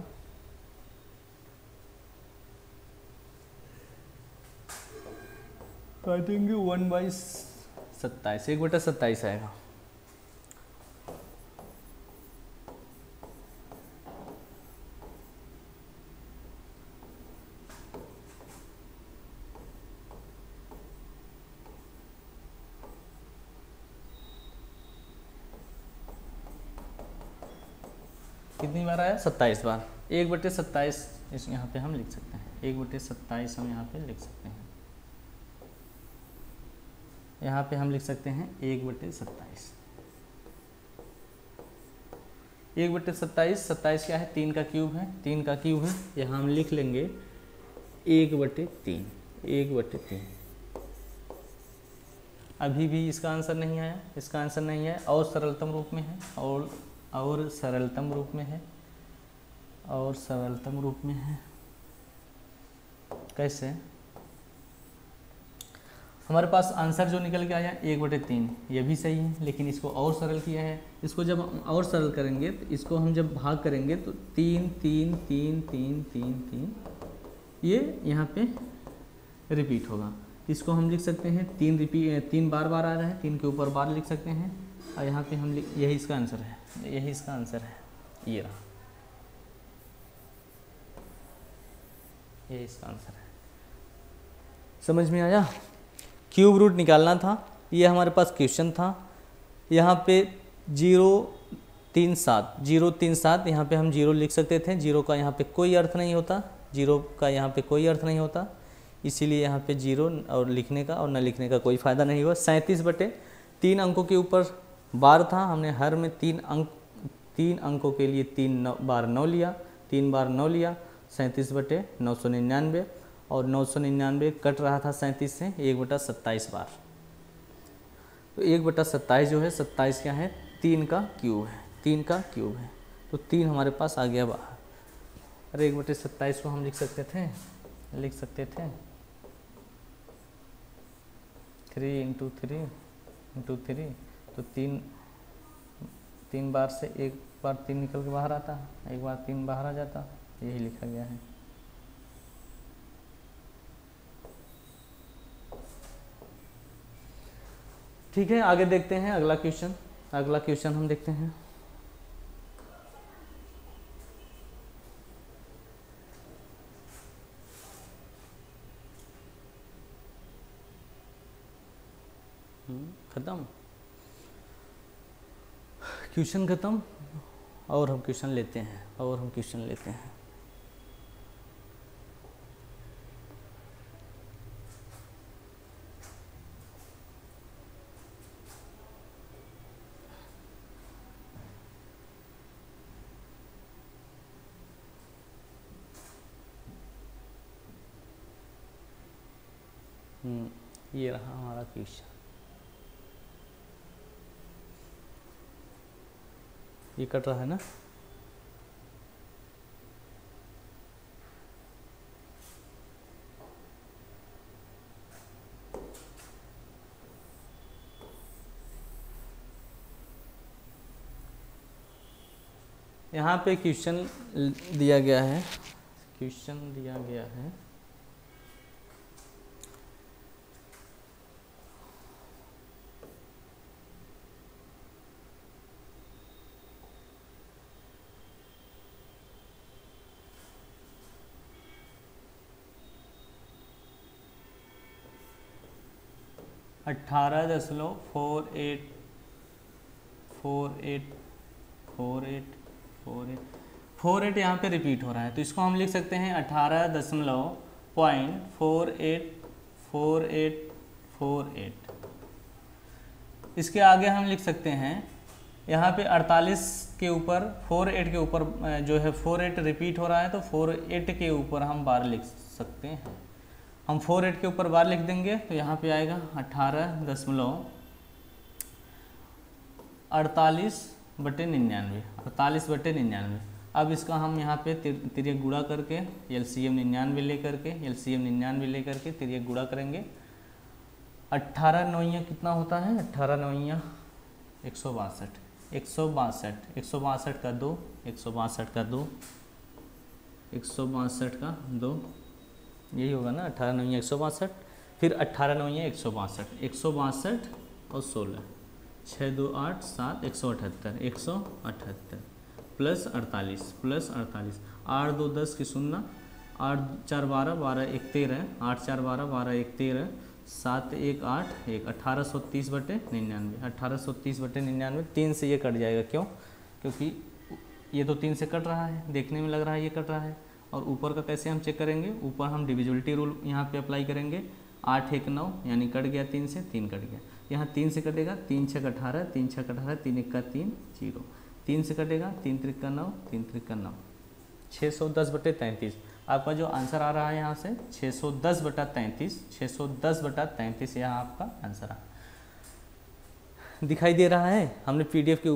काटेंगे 1/27, 1/27 आएगा। कितनी बार आया 27 बार, 1/27 यहाँ पे हम लिख सकते हैं, 1/27 हम यहाँ पे लिख सकते हैं, यहाँ पे हम लिख सकते हैं 1/27। 1/27, 27 क्या है, 3 का क्यूब है, 3 का क्यूब है, यहाँ हम लिख लेंगे 1/3, 1/3। अभी भी इसका आंसर नहीं आया, इसका आंसर नहीं आया, और सरलतम रूप में है, और सरलतम रूप में है, और सरलतम रूप में है। कैसे हमारे पास आंसर जो निकल के आया 1/3, ये भी सही है, लेकिन इसको और सरल किया है। इसको जब हम और सरल करेंगे तो इसको हम जब भाग करेंगे तो 3 3 3 3 3 3 ये यहाँ पे रिपीट होगा। इसको हम लिख सकते हैं 3 बार आ रहा है, 3 के ऊपर बार लिख सकते हैं, और यहाँ पे हम यही इसका आंसर है, यही इसका आंसर है, ये रहा, ये इसका आंसर है। समझ में आया? क्यूब रूट निकालना था, ये हमारे पास क्वेश्चन था। यहाँ पे 0 3 7 यहाँ पे हम 0 लिख सकते थे, 0 का यहाँ पे कोई अर्थ नहीं होता, 0 का यहाँ पे कोई अर्थ नहीं होता, इसीलिए यहाँ पे 0 और लिखने का और न लिखने का कोई फ़ायदा नहीं हुआ। 37/3 अंकों के ऊपर बार था, हमने हर में 3 अंकों के लिए 3 बार 9 लिया, 3 बार 9 लिया, 37/999, और 999 कट रहा था 37 से 1/27 बार, तो 1/27 जो है, 27 क्या है, 3 का क्यूब है, 3 का क्यूब है, तो 3 हमारे पास आ गया बाहर। अरे 1/27 को हम लिख सकते थे, लिख सकते थे 3 × 3 × 3, तो 3 बार से 1 बार 3 निकल के बाहर आता, 1 बार 3 बाहर आ जाता, यही लिखा गया है। ठीक है, आगे देखते हैं अगला क्वेश्चन, अगला क्वेश्चन हम देखते हैं। खत्म क्वेश्चन, खत्म, और हम क्वेश्चन लेते हैं, और हम क्वेश्चन लेते हैं। ये रहा हमारा क्वेश्चन, ये कट रहा है ना, यहाँ पे क्वेश्चन दिया गया है, क्वेश्चन दिया गया है, अट्ठारह दशमलव 48 यहाँ पे रिपीट हो रहा है, तो इसको हम लिख सकते हैं 18.484848। इसके आगे हम लिख सकते हैं यहाँ पे 48 के ऊपर 48 के ऊपर जो है 48 रिपीट हो रहा है, तो 48 के ऊपर हम बार लिख सकते हैं, हम 48 के ऊपर बार लिख देंगे तो यहाँ पे आएगा 18.48/99, 48/99। अब इसका हम यहाँ पे तिर्यक गुणा करके LCM 99 ले करके, LCM 99 ले करके तिर्यक गुणा करेंगे। 18 9 कितना होता है, 18 9 162, 162, 162 का 2, 162 का 2, 162 का 2, यही होगा ना, 18 9 162, फिर 18 9 162, 162 और 16, 6 2 8 7, 178, 178 प्लस 48, प्लस 48, 8 2 10 की 0, 8 4 12 12 1 13, 8 4 12 12 1 13, 7 1 8 1, 1830/99, 1830/99। 3 से ये कट जाएगा, क्यों, क्योंकि ये तो 3 से कट रहा है, देखने में लग रहा है ये कट रहा है। और ऊपर का कैसे हम चेक करेंगे, ऊपर हम डिविजिबिलिटी रूल यहाँ पे अप्लाई करेंगे। 8 1 9 यानी कट गया 3 से, 3 कट गया। यहाँ 3 से कटेगा, 3 6 18, 3 6 18, 3 1 का 3 0, 3 से कटेगा, 3 3 का 9, 3 3 का 9, 610 बटे 33। आपका जो आंसर आ रहा है यहाँ से 610 बटा 33, 610 बटा 33 यहाँ आपका आंसर आ दिखाई दे रहा है। हमने पीडीएफ के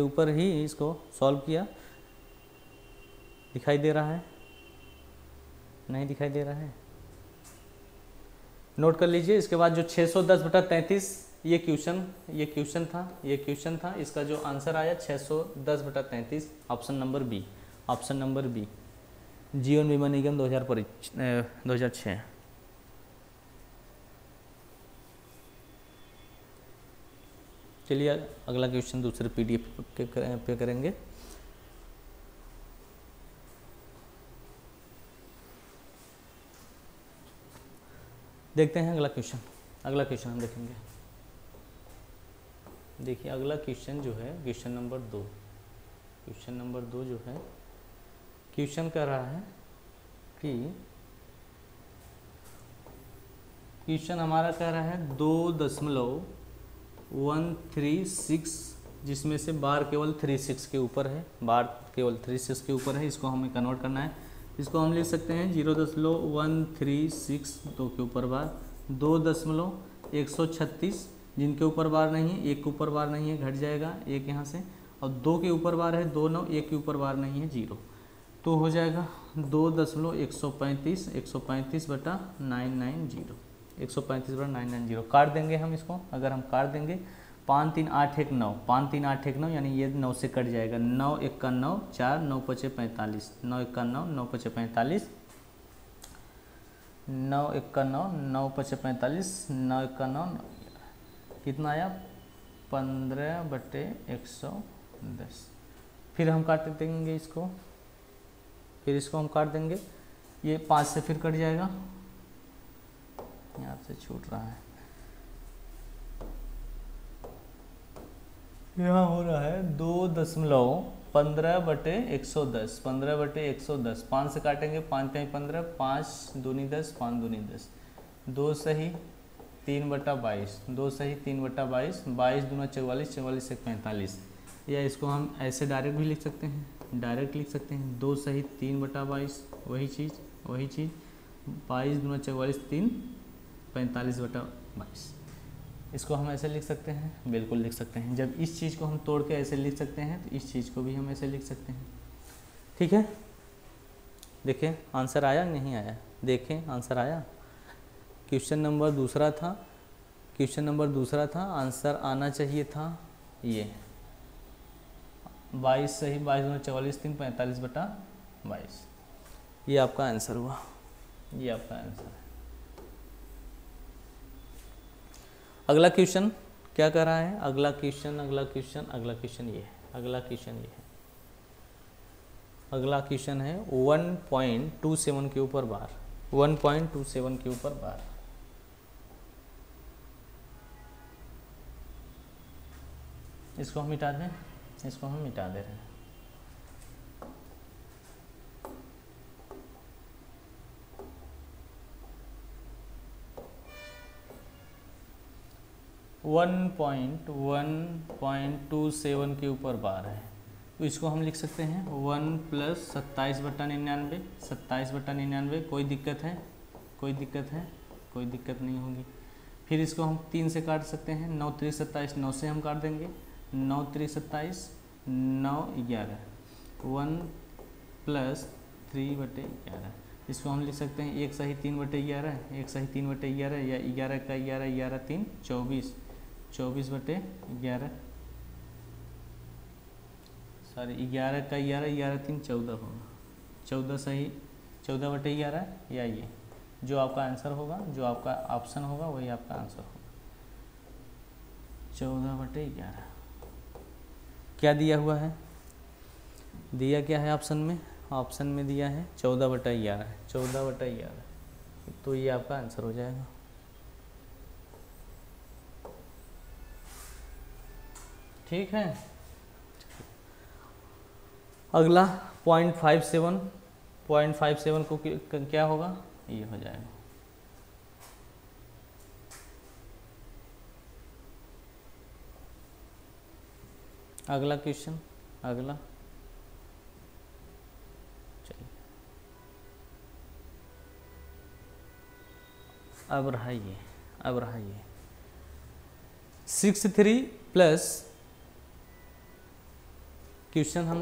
ऊपर भी ही इसको सॉल्व किया। दिखाई दे रहा है, नहीं दिखाई दे रहा है, नोट कर लीजिए। इसके बाद जो 610 बटा 33 ये क्वेश्चन था, इसका जो आंसर आया 610 बटा 33, ऑप्शन नंबर बी, जीवन बीमा निगम 2006। चलिए अगला क्वेश्चन दूसरे पीडीएफ पे करेंगे। देखते हैं अगला क्वेश्चन हम देखेंगे। देखिए अगला क्वेश्चन जो है क्वेश्चन नंबर 2 जो है, क्वेश्चन कह रहा है कि क्वेश्चन हमारा कह रहा है 2.136, जिसमें से बार केवल 36 के ऊपर है, इसको हमें कन्वर्ट करना है। इसको हम लिख सकते हैं 0.136 दो के ऊपर बार, 2.136 जिनके ऊपर बार नहीं है, 1 के ऊपर बार नहीं है, घट जाएगा 1 यहाँ से, और 2 के ऊपर बार है 2 9, 1 के ऊपर बार नहीं है 0, तो हो जाएगा 2.135, 135 बटा 990, 135 बटा 990। काट देंगे हम इसको, अगर हम काट देंगे 5 3 8 1 9, 5 3 8 1 9 यानी ये 9 से कट जाएगा, 9 1 का 9 4, 9 5 45, 9 1 का 9, 9 5 45, 9 1 का 9, 9 5 45, 9 1 का 9 कितना आया 15 बटे 110। फिर हम काट देंगे इसको, ये 5 से फिर कट जाएगा, यहाँ से छूट रहा है, यहाँ हो रहा है 2.15 बटे 110, 15 बटे 110। 5 से काटेंगे, 5 3 15, 5 दूनी 10, 5 दूनी 10, 2 सही 3 बटा 22, 2 सही 3 बटा 22, 22 दूना 44, 44 से 45। या इसको हम ऐसे डायरेक्ट भी लिख सकते हैं, 2 सही 3 बटा 22, वही चीज़ 22 दूना 44, 3 45 बटा 22। इसको हम ऐसे लिख सकते हैं, बिल्कुल लिख सकते हैं। जब इस चीज़ को हम तोड़ के ऐसे लिख सकते हैं, तो इस चीज़ को भी हम ऐसे लिख सकते हैं। ठीक है, देखें आंसर आया नहीं आया, क्वेश्चन नंबर दूसरा था, आंसर आना चाहिए था ये 22 सही 22 में 44, 3 45 बटा 22। ये आपका आंसर हुआ, ये आपका आंसर है। अगला क्वेश्चन क्या कर रहा है, अगला क्वेश्चन है 1.27 के ऊपर बार, 1.27 के ऊपर बार। इसको हम मिटा दें, इसको हम मिटा दे रहे हैं। वन पॉइंट टू सेवन के ऊपर बार है, तो इसको हम लिख सकते हैं 1 + 27 बटा 99, 27 बटा 99। कोई दिक्कत नहीं होगी। फिर इसको हम 3 से काट सकते हैं, 9 3 27, 9 से हम काट देंगे, 9 3 27, 9 11, 1 + 3 बटे 11। इसको हम लिख सकते हैं 1 सही 3 बटे 11, 1 सही 3 बटे 11, या 11 का 11, 11 3 24, 24 बटे 11, सॉरी 11 का 11, 11 3 14 होगा, 14 सही 14 बटे 11। या ये जो आपका आंसर होगा, जो आपका ऑप्शन होगा, वही आपका आंसर होगा, 14 बटे 11। क्या दिया हुआ है, दिया क्या है ऑप्शन में, दिया है 14 बटा 11, 14 बटा 11, तो ये आपका आंसर हो जाएगा। ठीक है, अगला 0.57 को क्या होगा, ये हो जाएगा। अगला क्वेश्चन, अगला चलिए अब रहा ये 63 प्लस क्वेश्चन हम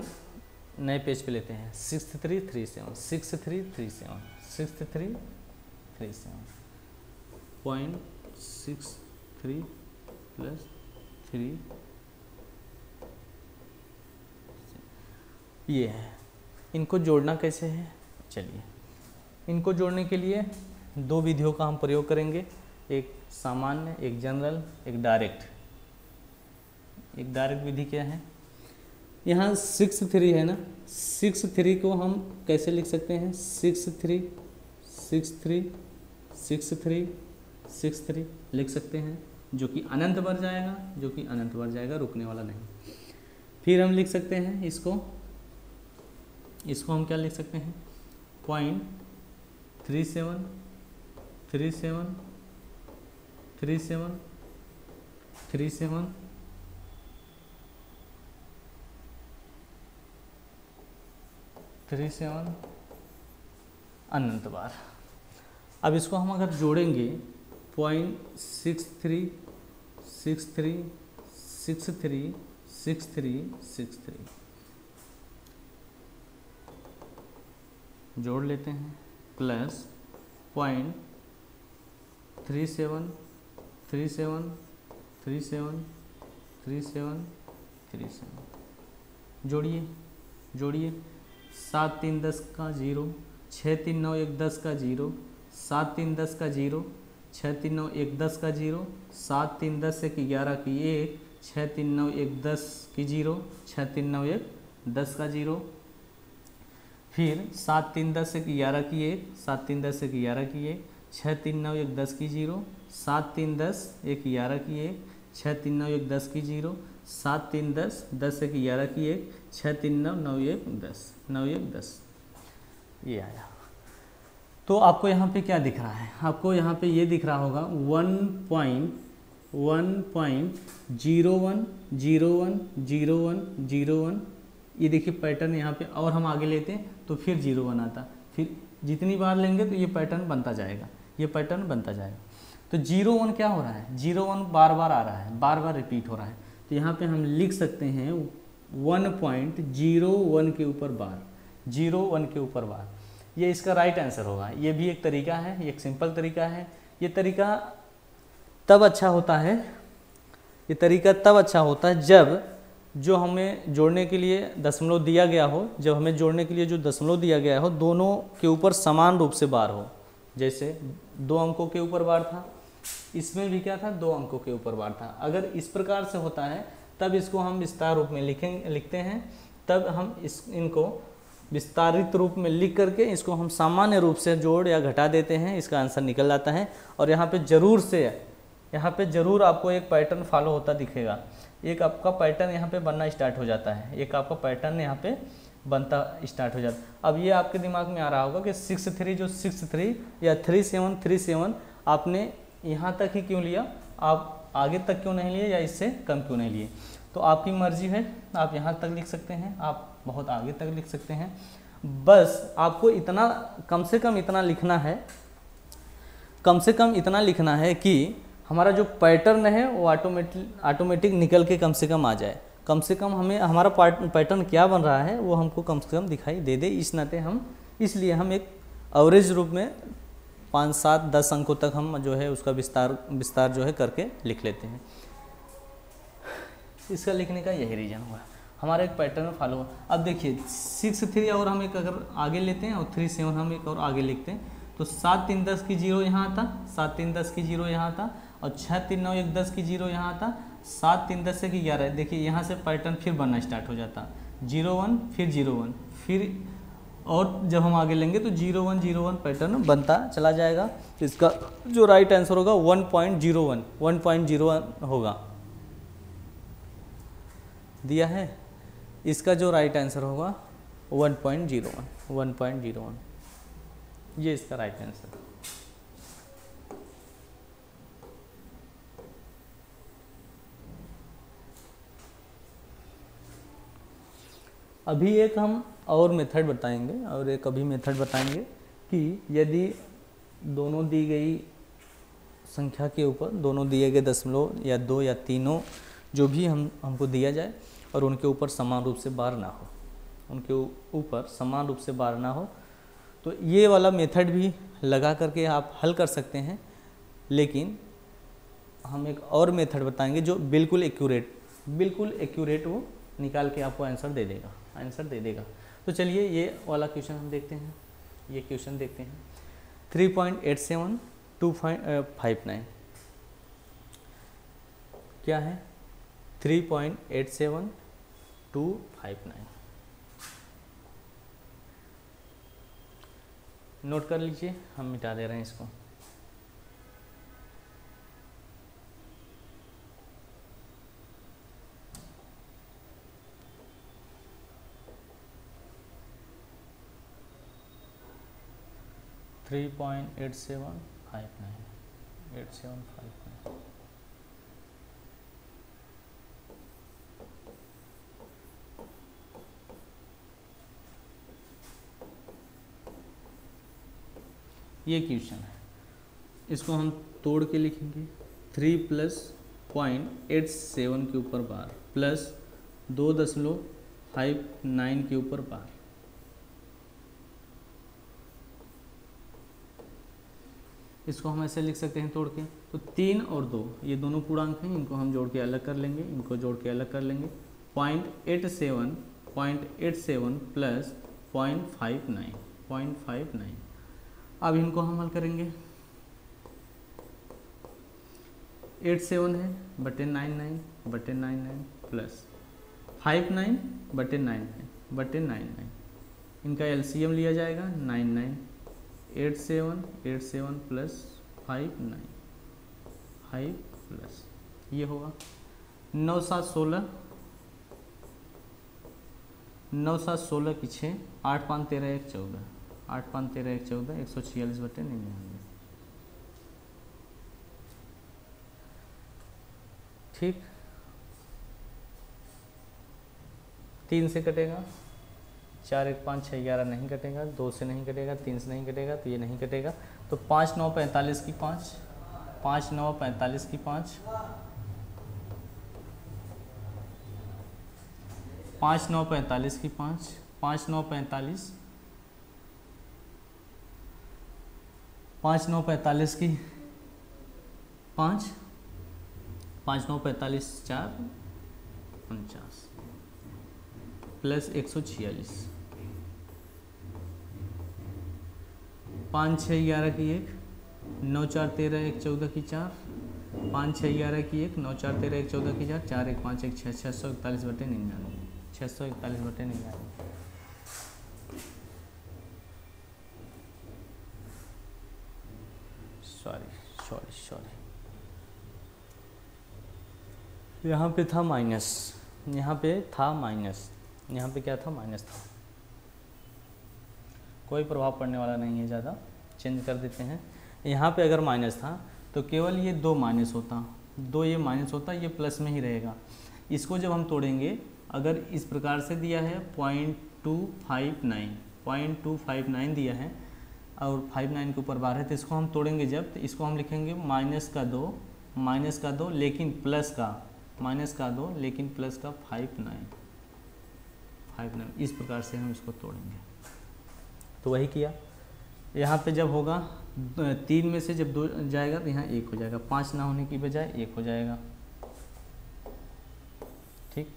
नए पेज पे लेते हैं 6337 0.63 प्लस 3 ये है। इनको जोड़ना कैसे है, चलिए इनको जोड़ने के लिए दो विधियों का हम प्रयोग करेंगे, एक सामान्य, एक जनरल, एक डायरेक्ट। एक डायरेक्ट विधि क्या है, यहाँ 63 है ना, 63 को हम कैसे लिख सकते हैं, 63 लिख सकते हैं, जो कि अनंत बार जाएगा, रुकने वाला नहीं। फिर हम लिख सकते हैं इसको, हम क्या लिख सकते हैं, 0.37 अनंत बार। अब इसको हम अगर जोड़ेंगे 0.63 जोड़ लेते हैं प्लस 0.37 जोड़िए 7×3=10 का 0, 6×3=9=10 का 0, 7×3=10 का 0, 6×3=9=10 का 0, 7×3=10=11 की 1, 6×3=9=10 की 0, 6×3=9=10 का 0। फिर 7×3=10=11 की 1, 7×3=10=11 की 1, 6×3=9=10 की 0, 7×3=10=11 की 1, 6×3=9=10 की 0, 7×3=10=11 की 1, 6×3=9=10 ये आया। तो आपको यहाँ पे क्या दिख रहा है, आपको यहाँ पे ये दिख रहा होगा 1.0101010101। ये देखिए पैटर्न यहाँ पे, और हम आगे लेते हैं तो फिर 0.1 आता, फिर जितनी बार लेंगे तो ये पैटर्न बनता जाएगा, तो 0.1 क्या हो रहा है, 0.1 बार बार आ रहा है, बार बार रिपीट हो रहा है। तो यहाँ पे हम लिख सकते हैं 1.01 के ऊपर बार, 0.1 के ऊपर बार, ये इसका राइट आंसर होगा। ये भी एक तरीका है, ये एक सिंपल तरीका है। ये तरीका तब अच्छा होता है, जब जो हमें जोड़ने के लिए दशमलव दिया गया हो, दोनों के ऊपर समान रूप से बार हो। जैसे 2 अंकों के ऊपर बार था, इसमें भी क्या था, 2 अंकों के ऊपर बार था। अगर इस प्रकार से होता है तब इसको हम विस्तार रूप में लिखते हैं, तब हम इनको विस्तारित रूप में लिख करके इसको हम सामान्य रूप से जोड़ या घटा देते हैं, इसका आंसर निकल आता है। और यहाँ पे जरूर से, आपको एक पैटर्न फॉलो होता दिखेगा, एक आपका पैटर्न यहाँ पे बनना स्टार्ट हो जाता है, अब ये आपके दिमाग में आ रहा होगा कि 63 या 37 आपने यहाँ तक ही क्यों लिया, आप आगे तक क्यों नहीं लिए या इससे कम क्यों नहीं लिए। तो आपकी मर्जी है, आप यहाँ तक लिख सकते हैं, आप बहुत आगे तक लिख सकते हैं, बस आपको इतना कम से कम इतना लिखना है कि हमारा जो पैटर्न है वो ऑटोमेटिक निकल के कम से कम आ जाए। कम से कम हमें हमारा पैटर्न क्या बन रहा है वो हमको कम से कम दिखाई दे दे। इस नाते हम, इसलिए हम एक एवरेज रूप में 5, 7, 10 अंकों तक हम जो है उसका विस्तार जो है करके लिख लेते हैं। इसका लिखने का यही रीज़न हुआ, हमारा एक पैटर्न फॉलो हुआ। अब देखिए 63 और हम एक अगर आगे लेते हैं और 37 हम एक और आगे लिखते हैं, तो 7×3=10 की 0 यहाँ आता, 7×3=10 की 0 यहाँ आता, और 6×3=9=10 की 0 यहाँ आता, 7×3=10=11। देखिए यहाँ से पैटर्न फिर बनना स्टार्ट हो जाता, 0.1 फिर 0.1 फिर, और जब हम आगे लेंगे तो 0.1 पैटर्न बनता चला जाएगा। तो इसका जो राइट आंसर होगा 1.01 होगा, दिया है, इसका जो राइट आंसर होगा 1.01, ये इसका राइट आंसर। अभी एक हम और मेथड बताएंगे कि यदि दोनों दी गई संख्या के ऊपर दोनों दिए गए दशमलव या दो या तीनों जो भी हमको दिया जाए और उनके ऊपर समान रूप से बार ना हो, तो ये वाला मेथड भी लगा करके आप हल कर सकते हैं। लेकिन हम एक और मेथड बताएंगे जो बिल्कुल एक्यूरेट वो निकाल के आपको आंसर दे देगा तो चलिए ये वाला क्वेश्चन हम देखते हैं। 3.872559 क्या है? 3.87259 नोट कर लीजिए, हम मिटा दे रहे हैं इसको। ये क्वेश्चन है, इसको हम तोड़ के लिखेंगे। 3 + 0.87 के ऊपर बार प्लस 2.59 के ऊपर बार इसको हम ऐसे लिख सकते हैं तोड़ के। तो 3 और 2 ये दोनों पूर्णांक हैं, इनको हम जोड़ के अलग कर लेंगे, 0.87 प्लस 0.59। अब इनको हम हल करेंगे। 87 है बटे 99 बटे 99 प्लस 59 बटे 99 बटे 99, इनका एलसीएम लिया जाएगा 99। 87 प्लस 59 प्लस ये होगा 9×7=16, 9×7=16 की 6, 8×5=13=14, 8×5=13=14, 146 बटे 99। ठीक, 3 से कटेगा, 4×1=5=6=11 नहीं कटेगा, 2 से नहीं कटेगा, 3 से नहीं कटेगा, तो ये नहीं कटेगा। तो 5×9=45 की 5, 5×9=45 की 5, 5×9=45 की 5, 5×9=45, 5×9=45 की 5, 5×9=45 4×49 प्लस 146, 5×6=11 की 1, 9×4=13=14 की 4, 5×6=11 की 1, 9×4=13=14 की 4, 4×1=5=1 641 बटे 99, 641 बटे 99। सॉरी, यहाँ पे था माइनस, यहाँ पे क्या था माइनस, कोई प्रभाव पड़ने वाला नहीं है ज़्यादा, चेंज कर देते हैं। यहाँ पे अगर माइनस था तो केवल ये 2 माइनस होता, 2 ये माइनस होता, ये प्लस में ही रहेगा। इसको जब हम तोड़ेंगे, अगर इस प्रकार से दिया है 0.259 दिया है और 59 के ऊपर बार है, तो इसको हम तोड़ेंगे जब, तो इसको हम लिखेंगे -2 लेकिन प्लस का -2 लेकिन प्लस का 59 इस प्रकार से हम इसको तोड़ेंगे। तो वही किया, यहाँ पे जब होगा 3 में से जब 2 जाएगा तो यहाँ 1 हो जाएगा, 5 ना होने की बजाय 1 हो जाएगा। ठीक,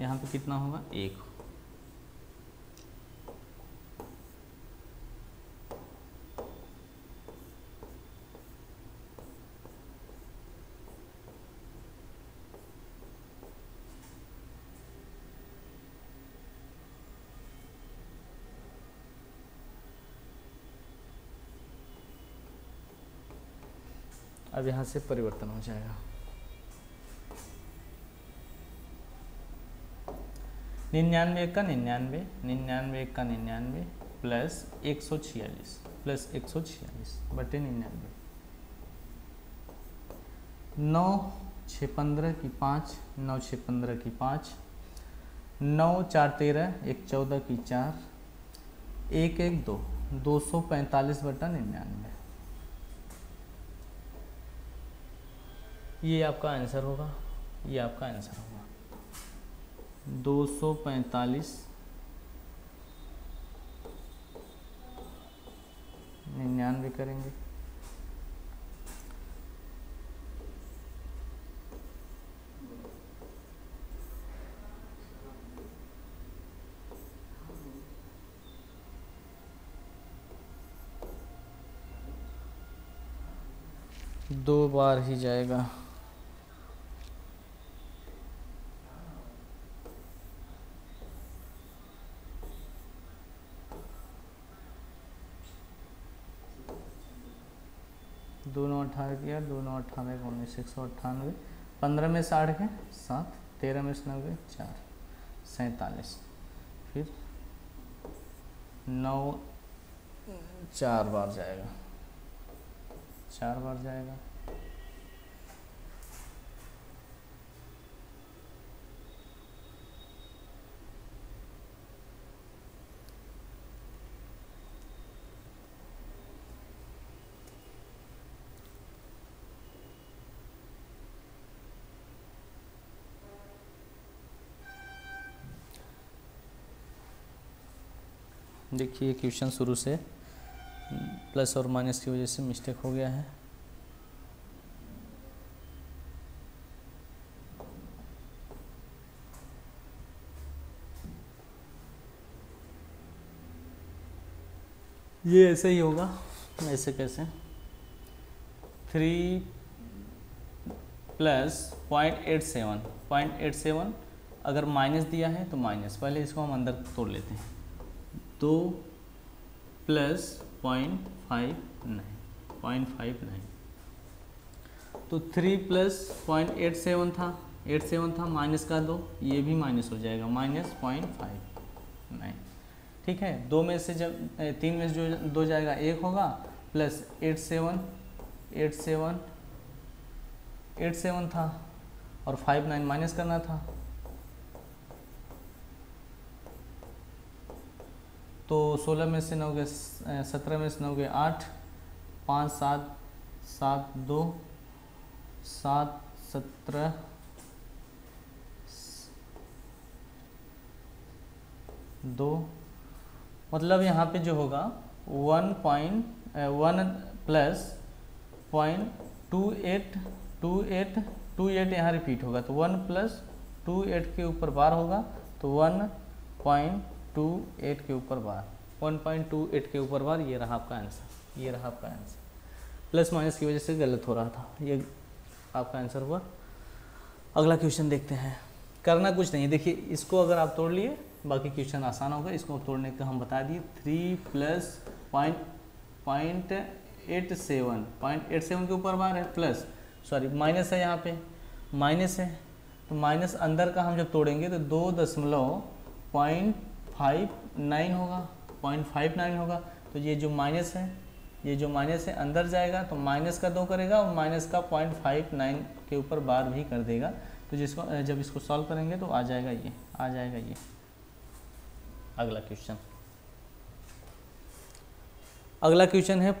यहाँ पे कितना होगा? 1। अब यहाँ से परिवर्तन हो जाएगा। 99 का 99 प्लस 146 बटे 99। 9 6 15 की 5 9 6 15 की 5, 9 4 13 1 14 की 4, 1 1 2 245 बटा 99। ये आपका आंसर होगा, ये आपका आंसर होगा 245 99 करेंगे। दो बार ही जाएगा, दोनों 18 किया, दोनों 98 19 198, 15 में 60 के 7, 13 में 90 4 47, फिर 9 चार बार जाएगा। देखिए क्वेश्चन शुरू से प्लस और माइनस की वजह से मिस्टेक हो गया है। ये ऐसे ही होगा, ऐसे कैसे 3 प्लस 0.87 अगर माइनस दिया है तो माइनस, पहले इसको हम अंदर तोड़ लेते हैं। 2 प्लस 0.59 तो 3 प्लस 0.87 था, 87 था, माइनस का 2, ये भी माइनस हो जाएगा, माइनस 0.59। ठीक है, 3 में से 2 जाएगा 1 होगा, प्लस 87 था और 59 माइनस करना था, तो 16 में से 9 गए, 17 में से 9 गए 8, 5 7 7 2 7 17, 2 मतलब यहाँ पे जो होगा 1 प्लस 0.28 यहाँ रिपीट होगा, तो 1 प्लस 0.28 के ऊपर बार होगा, तो 1.28 के ऊपर बार, 1.28 के ऊपर बार। ये रहा आपका आंसर, ये रहा आपका आंसर, प्लस माइनस की वजह से गलत हो रहा था, ये आपका आंसर हुआ। अगला क्वेश्चन देखते हैं, करना कुछ नहीं है। देखिए इसको अगर आप तोड़ लिए बाकी क्वेश्चन आसान होगा, इसको तोड़ने का हम बता दिए। 3 प्लस 0.87 के ऊपर बार है, प्लस सॉरी माइनस है, यहाँ पे माइनस है, तो माइनस अंदर का हम जब तोड़ेंगे तो 2.59 होगा, 0.59 होगा, तो ये जो माइनस है, ये जो माइनस है अंदर जाएगा, तो माइनस का 2 करेगा और माइनस का 0.59 के ऊपर बार भी कर देगा, तो जिसको जब इसको सॉल्व करेंगे तो आ जाएगा ये, आ जाएगा ये। अगला क्वेश्चन, अगला क्वेश्चन है 0.477777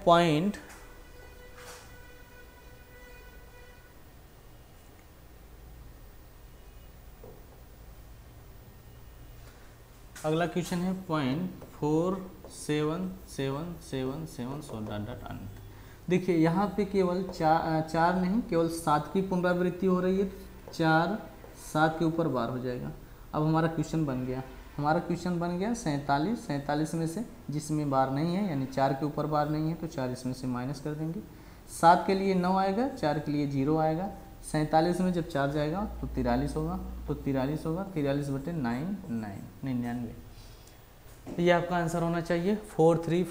.8। देखिए यहाँ पे केवल 4 नहीं, केवल 7 की पुनरावृत्ति हो रही है, 4 7 के ऊपर बार हो जाएगा। अब हमारा क्वेश्चन बन गया, हमारा क्वेश्चन बन गया 47 में से जिसमें बार नहीं है, यानी 4 के ऊपर बार नहीं है, तो 4 इसमें से माइनस कर देंगे। 7 के लिए 9 आएगा, 4 के लिए 0 आएगा, 47 में जब 4 जाएगा तो 43 होगा, तो 43 होगा, 43 बटे 99। ये आपका आंसर होना चाहिए 43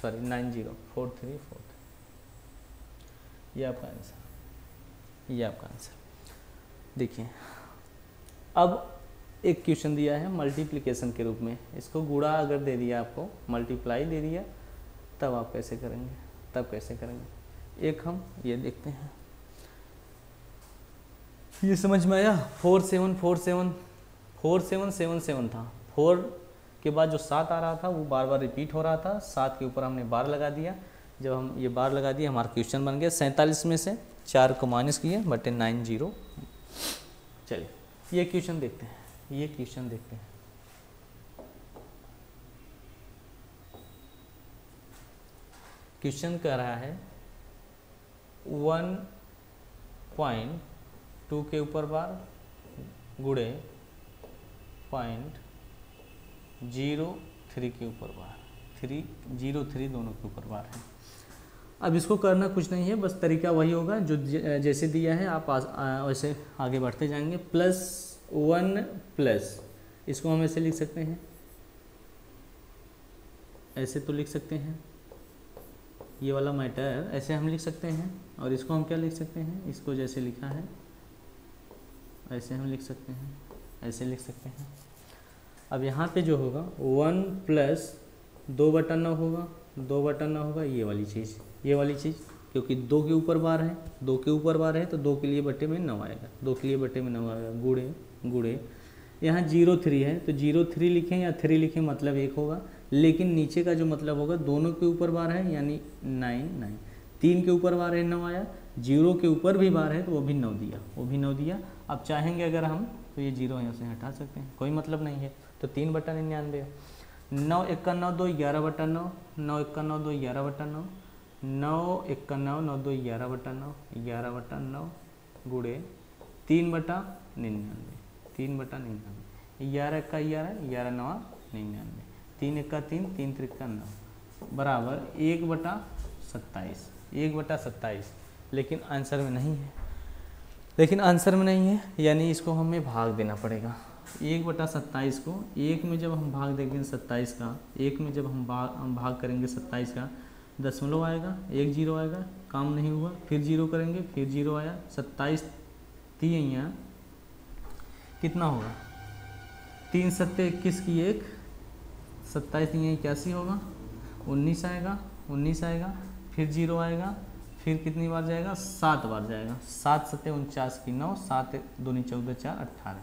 सॉरी 90 4343, ये आपका आंसर, ये आपका आंसर। देखिए अब एक क्वेश्चन दिया है मल्टीप्लिकेशन के रूप में, इसको गुणा अगर दे दिया आपको, मल्टीप्लाई दे दिया, तब आप कैसे करेंगे, तब कैसे करेंगे। एक हम ये देखते हैं, ये समझ में आया। 4747 था, 4 के बाद जो 7 आ रहा था वो बार बार रिपीट हो रहा था, 7 के ऊपर हमने बार लगा दिया। जब हम ये बार लगा दिया हमारा क्वेश्चन बन गया 47 में से 4 को माइनस किए बटे 90। चलिए ये क्वेश्चन देखते हैं, ये क्वेश्चन देखते हैं। क्वेश्चन कह रहा है 1.2 के ऊपर बार गुणे 0.03 के ऊपर बार, 303 दोनों के ऊपर बार है। अब इसको करना कुछ नहीं है, बस तरीका वही होगा जो जैसे दिया है, आप वैसे आगे बढ़ते जाएंगे। +1 प्लस, इसको हम ऐसे लिख सकते हैं, ऐसे तो लिख सकते हैं, ये वाला मैटर ऐसे हम लिख सकते हैं, और इसको हम क्या लिख सकते हैं, इसको जैसे लिखा है ऐसे हम लिख सकते हैं, ऐसे लिख सकते हैं। अब यहाँ पे जो होगा 1 + 2/9 होगा, 2/9 होगा ये वाली चीज़, ये वाली चीज़, क्योंकि 2 के ऊपर बार है, 2 के ऊपर बार है तो 2 के लिए बटे में 9 आएगा, 2 के लिए बटे में 9 आएगा। गुड़े यहाँ 0.3 है तो 0.3 लिखें या 3 लिखें मतलब एक होगा, लेकिन नीचे का जो मतलब होगा दोनों के ऊपर बार है यानी 9 9, 3 के ऊपर बार है 9 आया, 0 के ऊपर भी बार है तो वो भी 9 दिया, वो भी 9 दिया। अब चाहेंगे अगर हम तो ये 0 यहाँ से हटा सकते हैं, कोई मतलब नहीं है, तो 3/99, 9 × 9 = 2, 11/9, 9 × 9 = 11/9, 9 × 9 = 9, 11/9 गुड़े 3/99, 3/99, 11 × 11, 11×9 = 99, 3 × 3, 3×3 = 9 बराबर 1/27, 1/27। लेकिन आंसर में नहीं है, लेकिन आंसर में नहीं है यानी इसको हमें भाग देना पड़ेगा। 1/27 को 1 में जब हम भाग देंगे 27 का, 1 में जब हम भाग करेंगे 27 का, 0.0 आएगा, 10 आएगा, काम नहीं हुआ, फिर 0 करेंगे, फिर 0 आया, 27 3 कितना होगा, 3 × 7 = 21 की 1, 27 3 81 होगा, 19 आएगा, 19 आएगा, फिर 0 आएगा, फिर कितनी बार जाएगा, 7 बार जाएगा, 7 × 7 = 49 की 9, 7×2 = 14, 4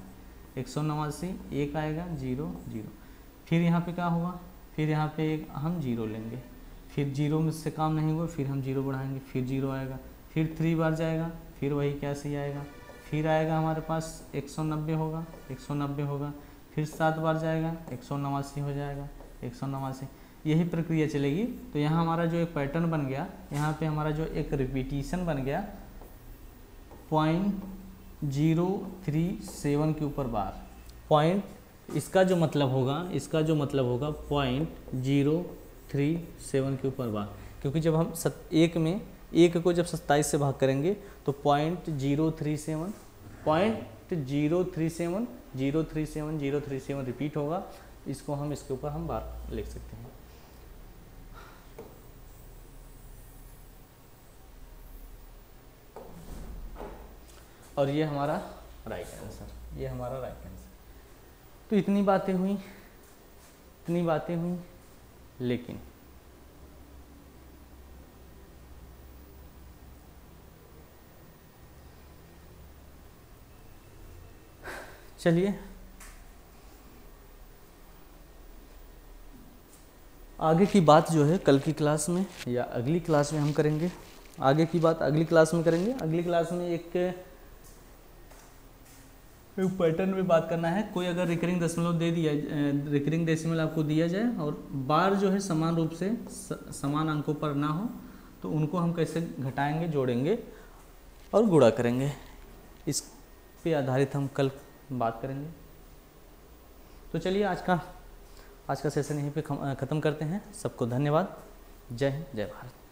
× 18, 189, 1 आएगा, 0 0, फिर यहाँ पे क्या होगा, फिर यहाँ पे एक हम 0 लेंगे, फिर 0 में से काम नहीं हुआ, फिर हम 0 बढ़ाएंगे, फिर 0 आएगा, फिर 3 बार जाएगा, फिर वही 81 आएगा, फिर आएगा हमारे पास 190 होगा, 190 होगा, फिर 7 बार जाएगा, 189 हो जाएगा, 189, यही प्रक्रिया चलेगी। तो यहाँ हमारा जो एक पैटर्न बन गया, यहाँ पे हमारा जो एक रिपीटिशन बन गया 0.037 के ऊपर बार, पॉइंट इसका जो मतलब होगा, इसका जो मतलब होगा 0.037 के ऊपर बार, क्योंकि जब हम 1 को जब 27 से भाग करेंगे तो 0.037 रिपीट होगा, इसको हम इसके ऊपर हम बार लिख सकते हैं। और ये हमारा राइट आंसर, ये हमारा राइट आंसर। तो इतनी बातें हुई, इतनी बातें हुई, लेकिन चलिए आगे की बात जो है कल की क्लास में या अगली क्लास में हम करेंगे। आगे की बात अगली क्लास में करेंगे। अगली क्लास में एक पैटर्न में बात करना है। कोई अगर रिकरिंग दशमलव दे दिया, रिकरिंग डेसिमल आपको दिया जाए और बार जो है समान रूप से समान अंकों पर ना हो तो उनको हम कैसे घटाएंगे, जोड़ेंगे और गुणा करेंगे, इस पे आधारित हम कल बात करेंगे। तो चलिए आज का सेशन यहीं पे ख़त्म करते हैं। सबको धन्यवाद। जय हिंद, जय भारत।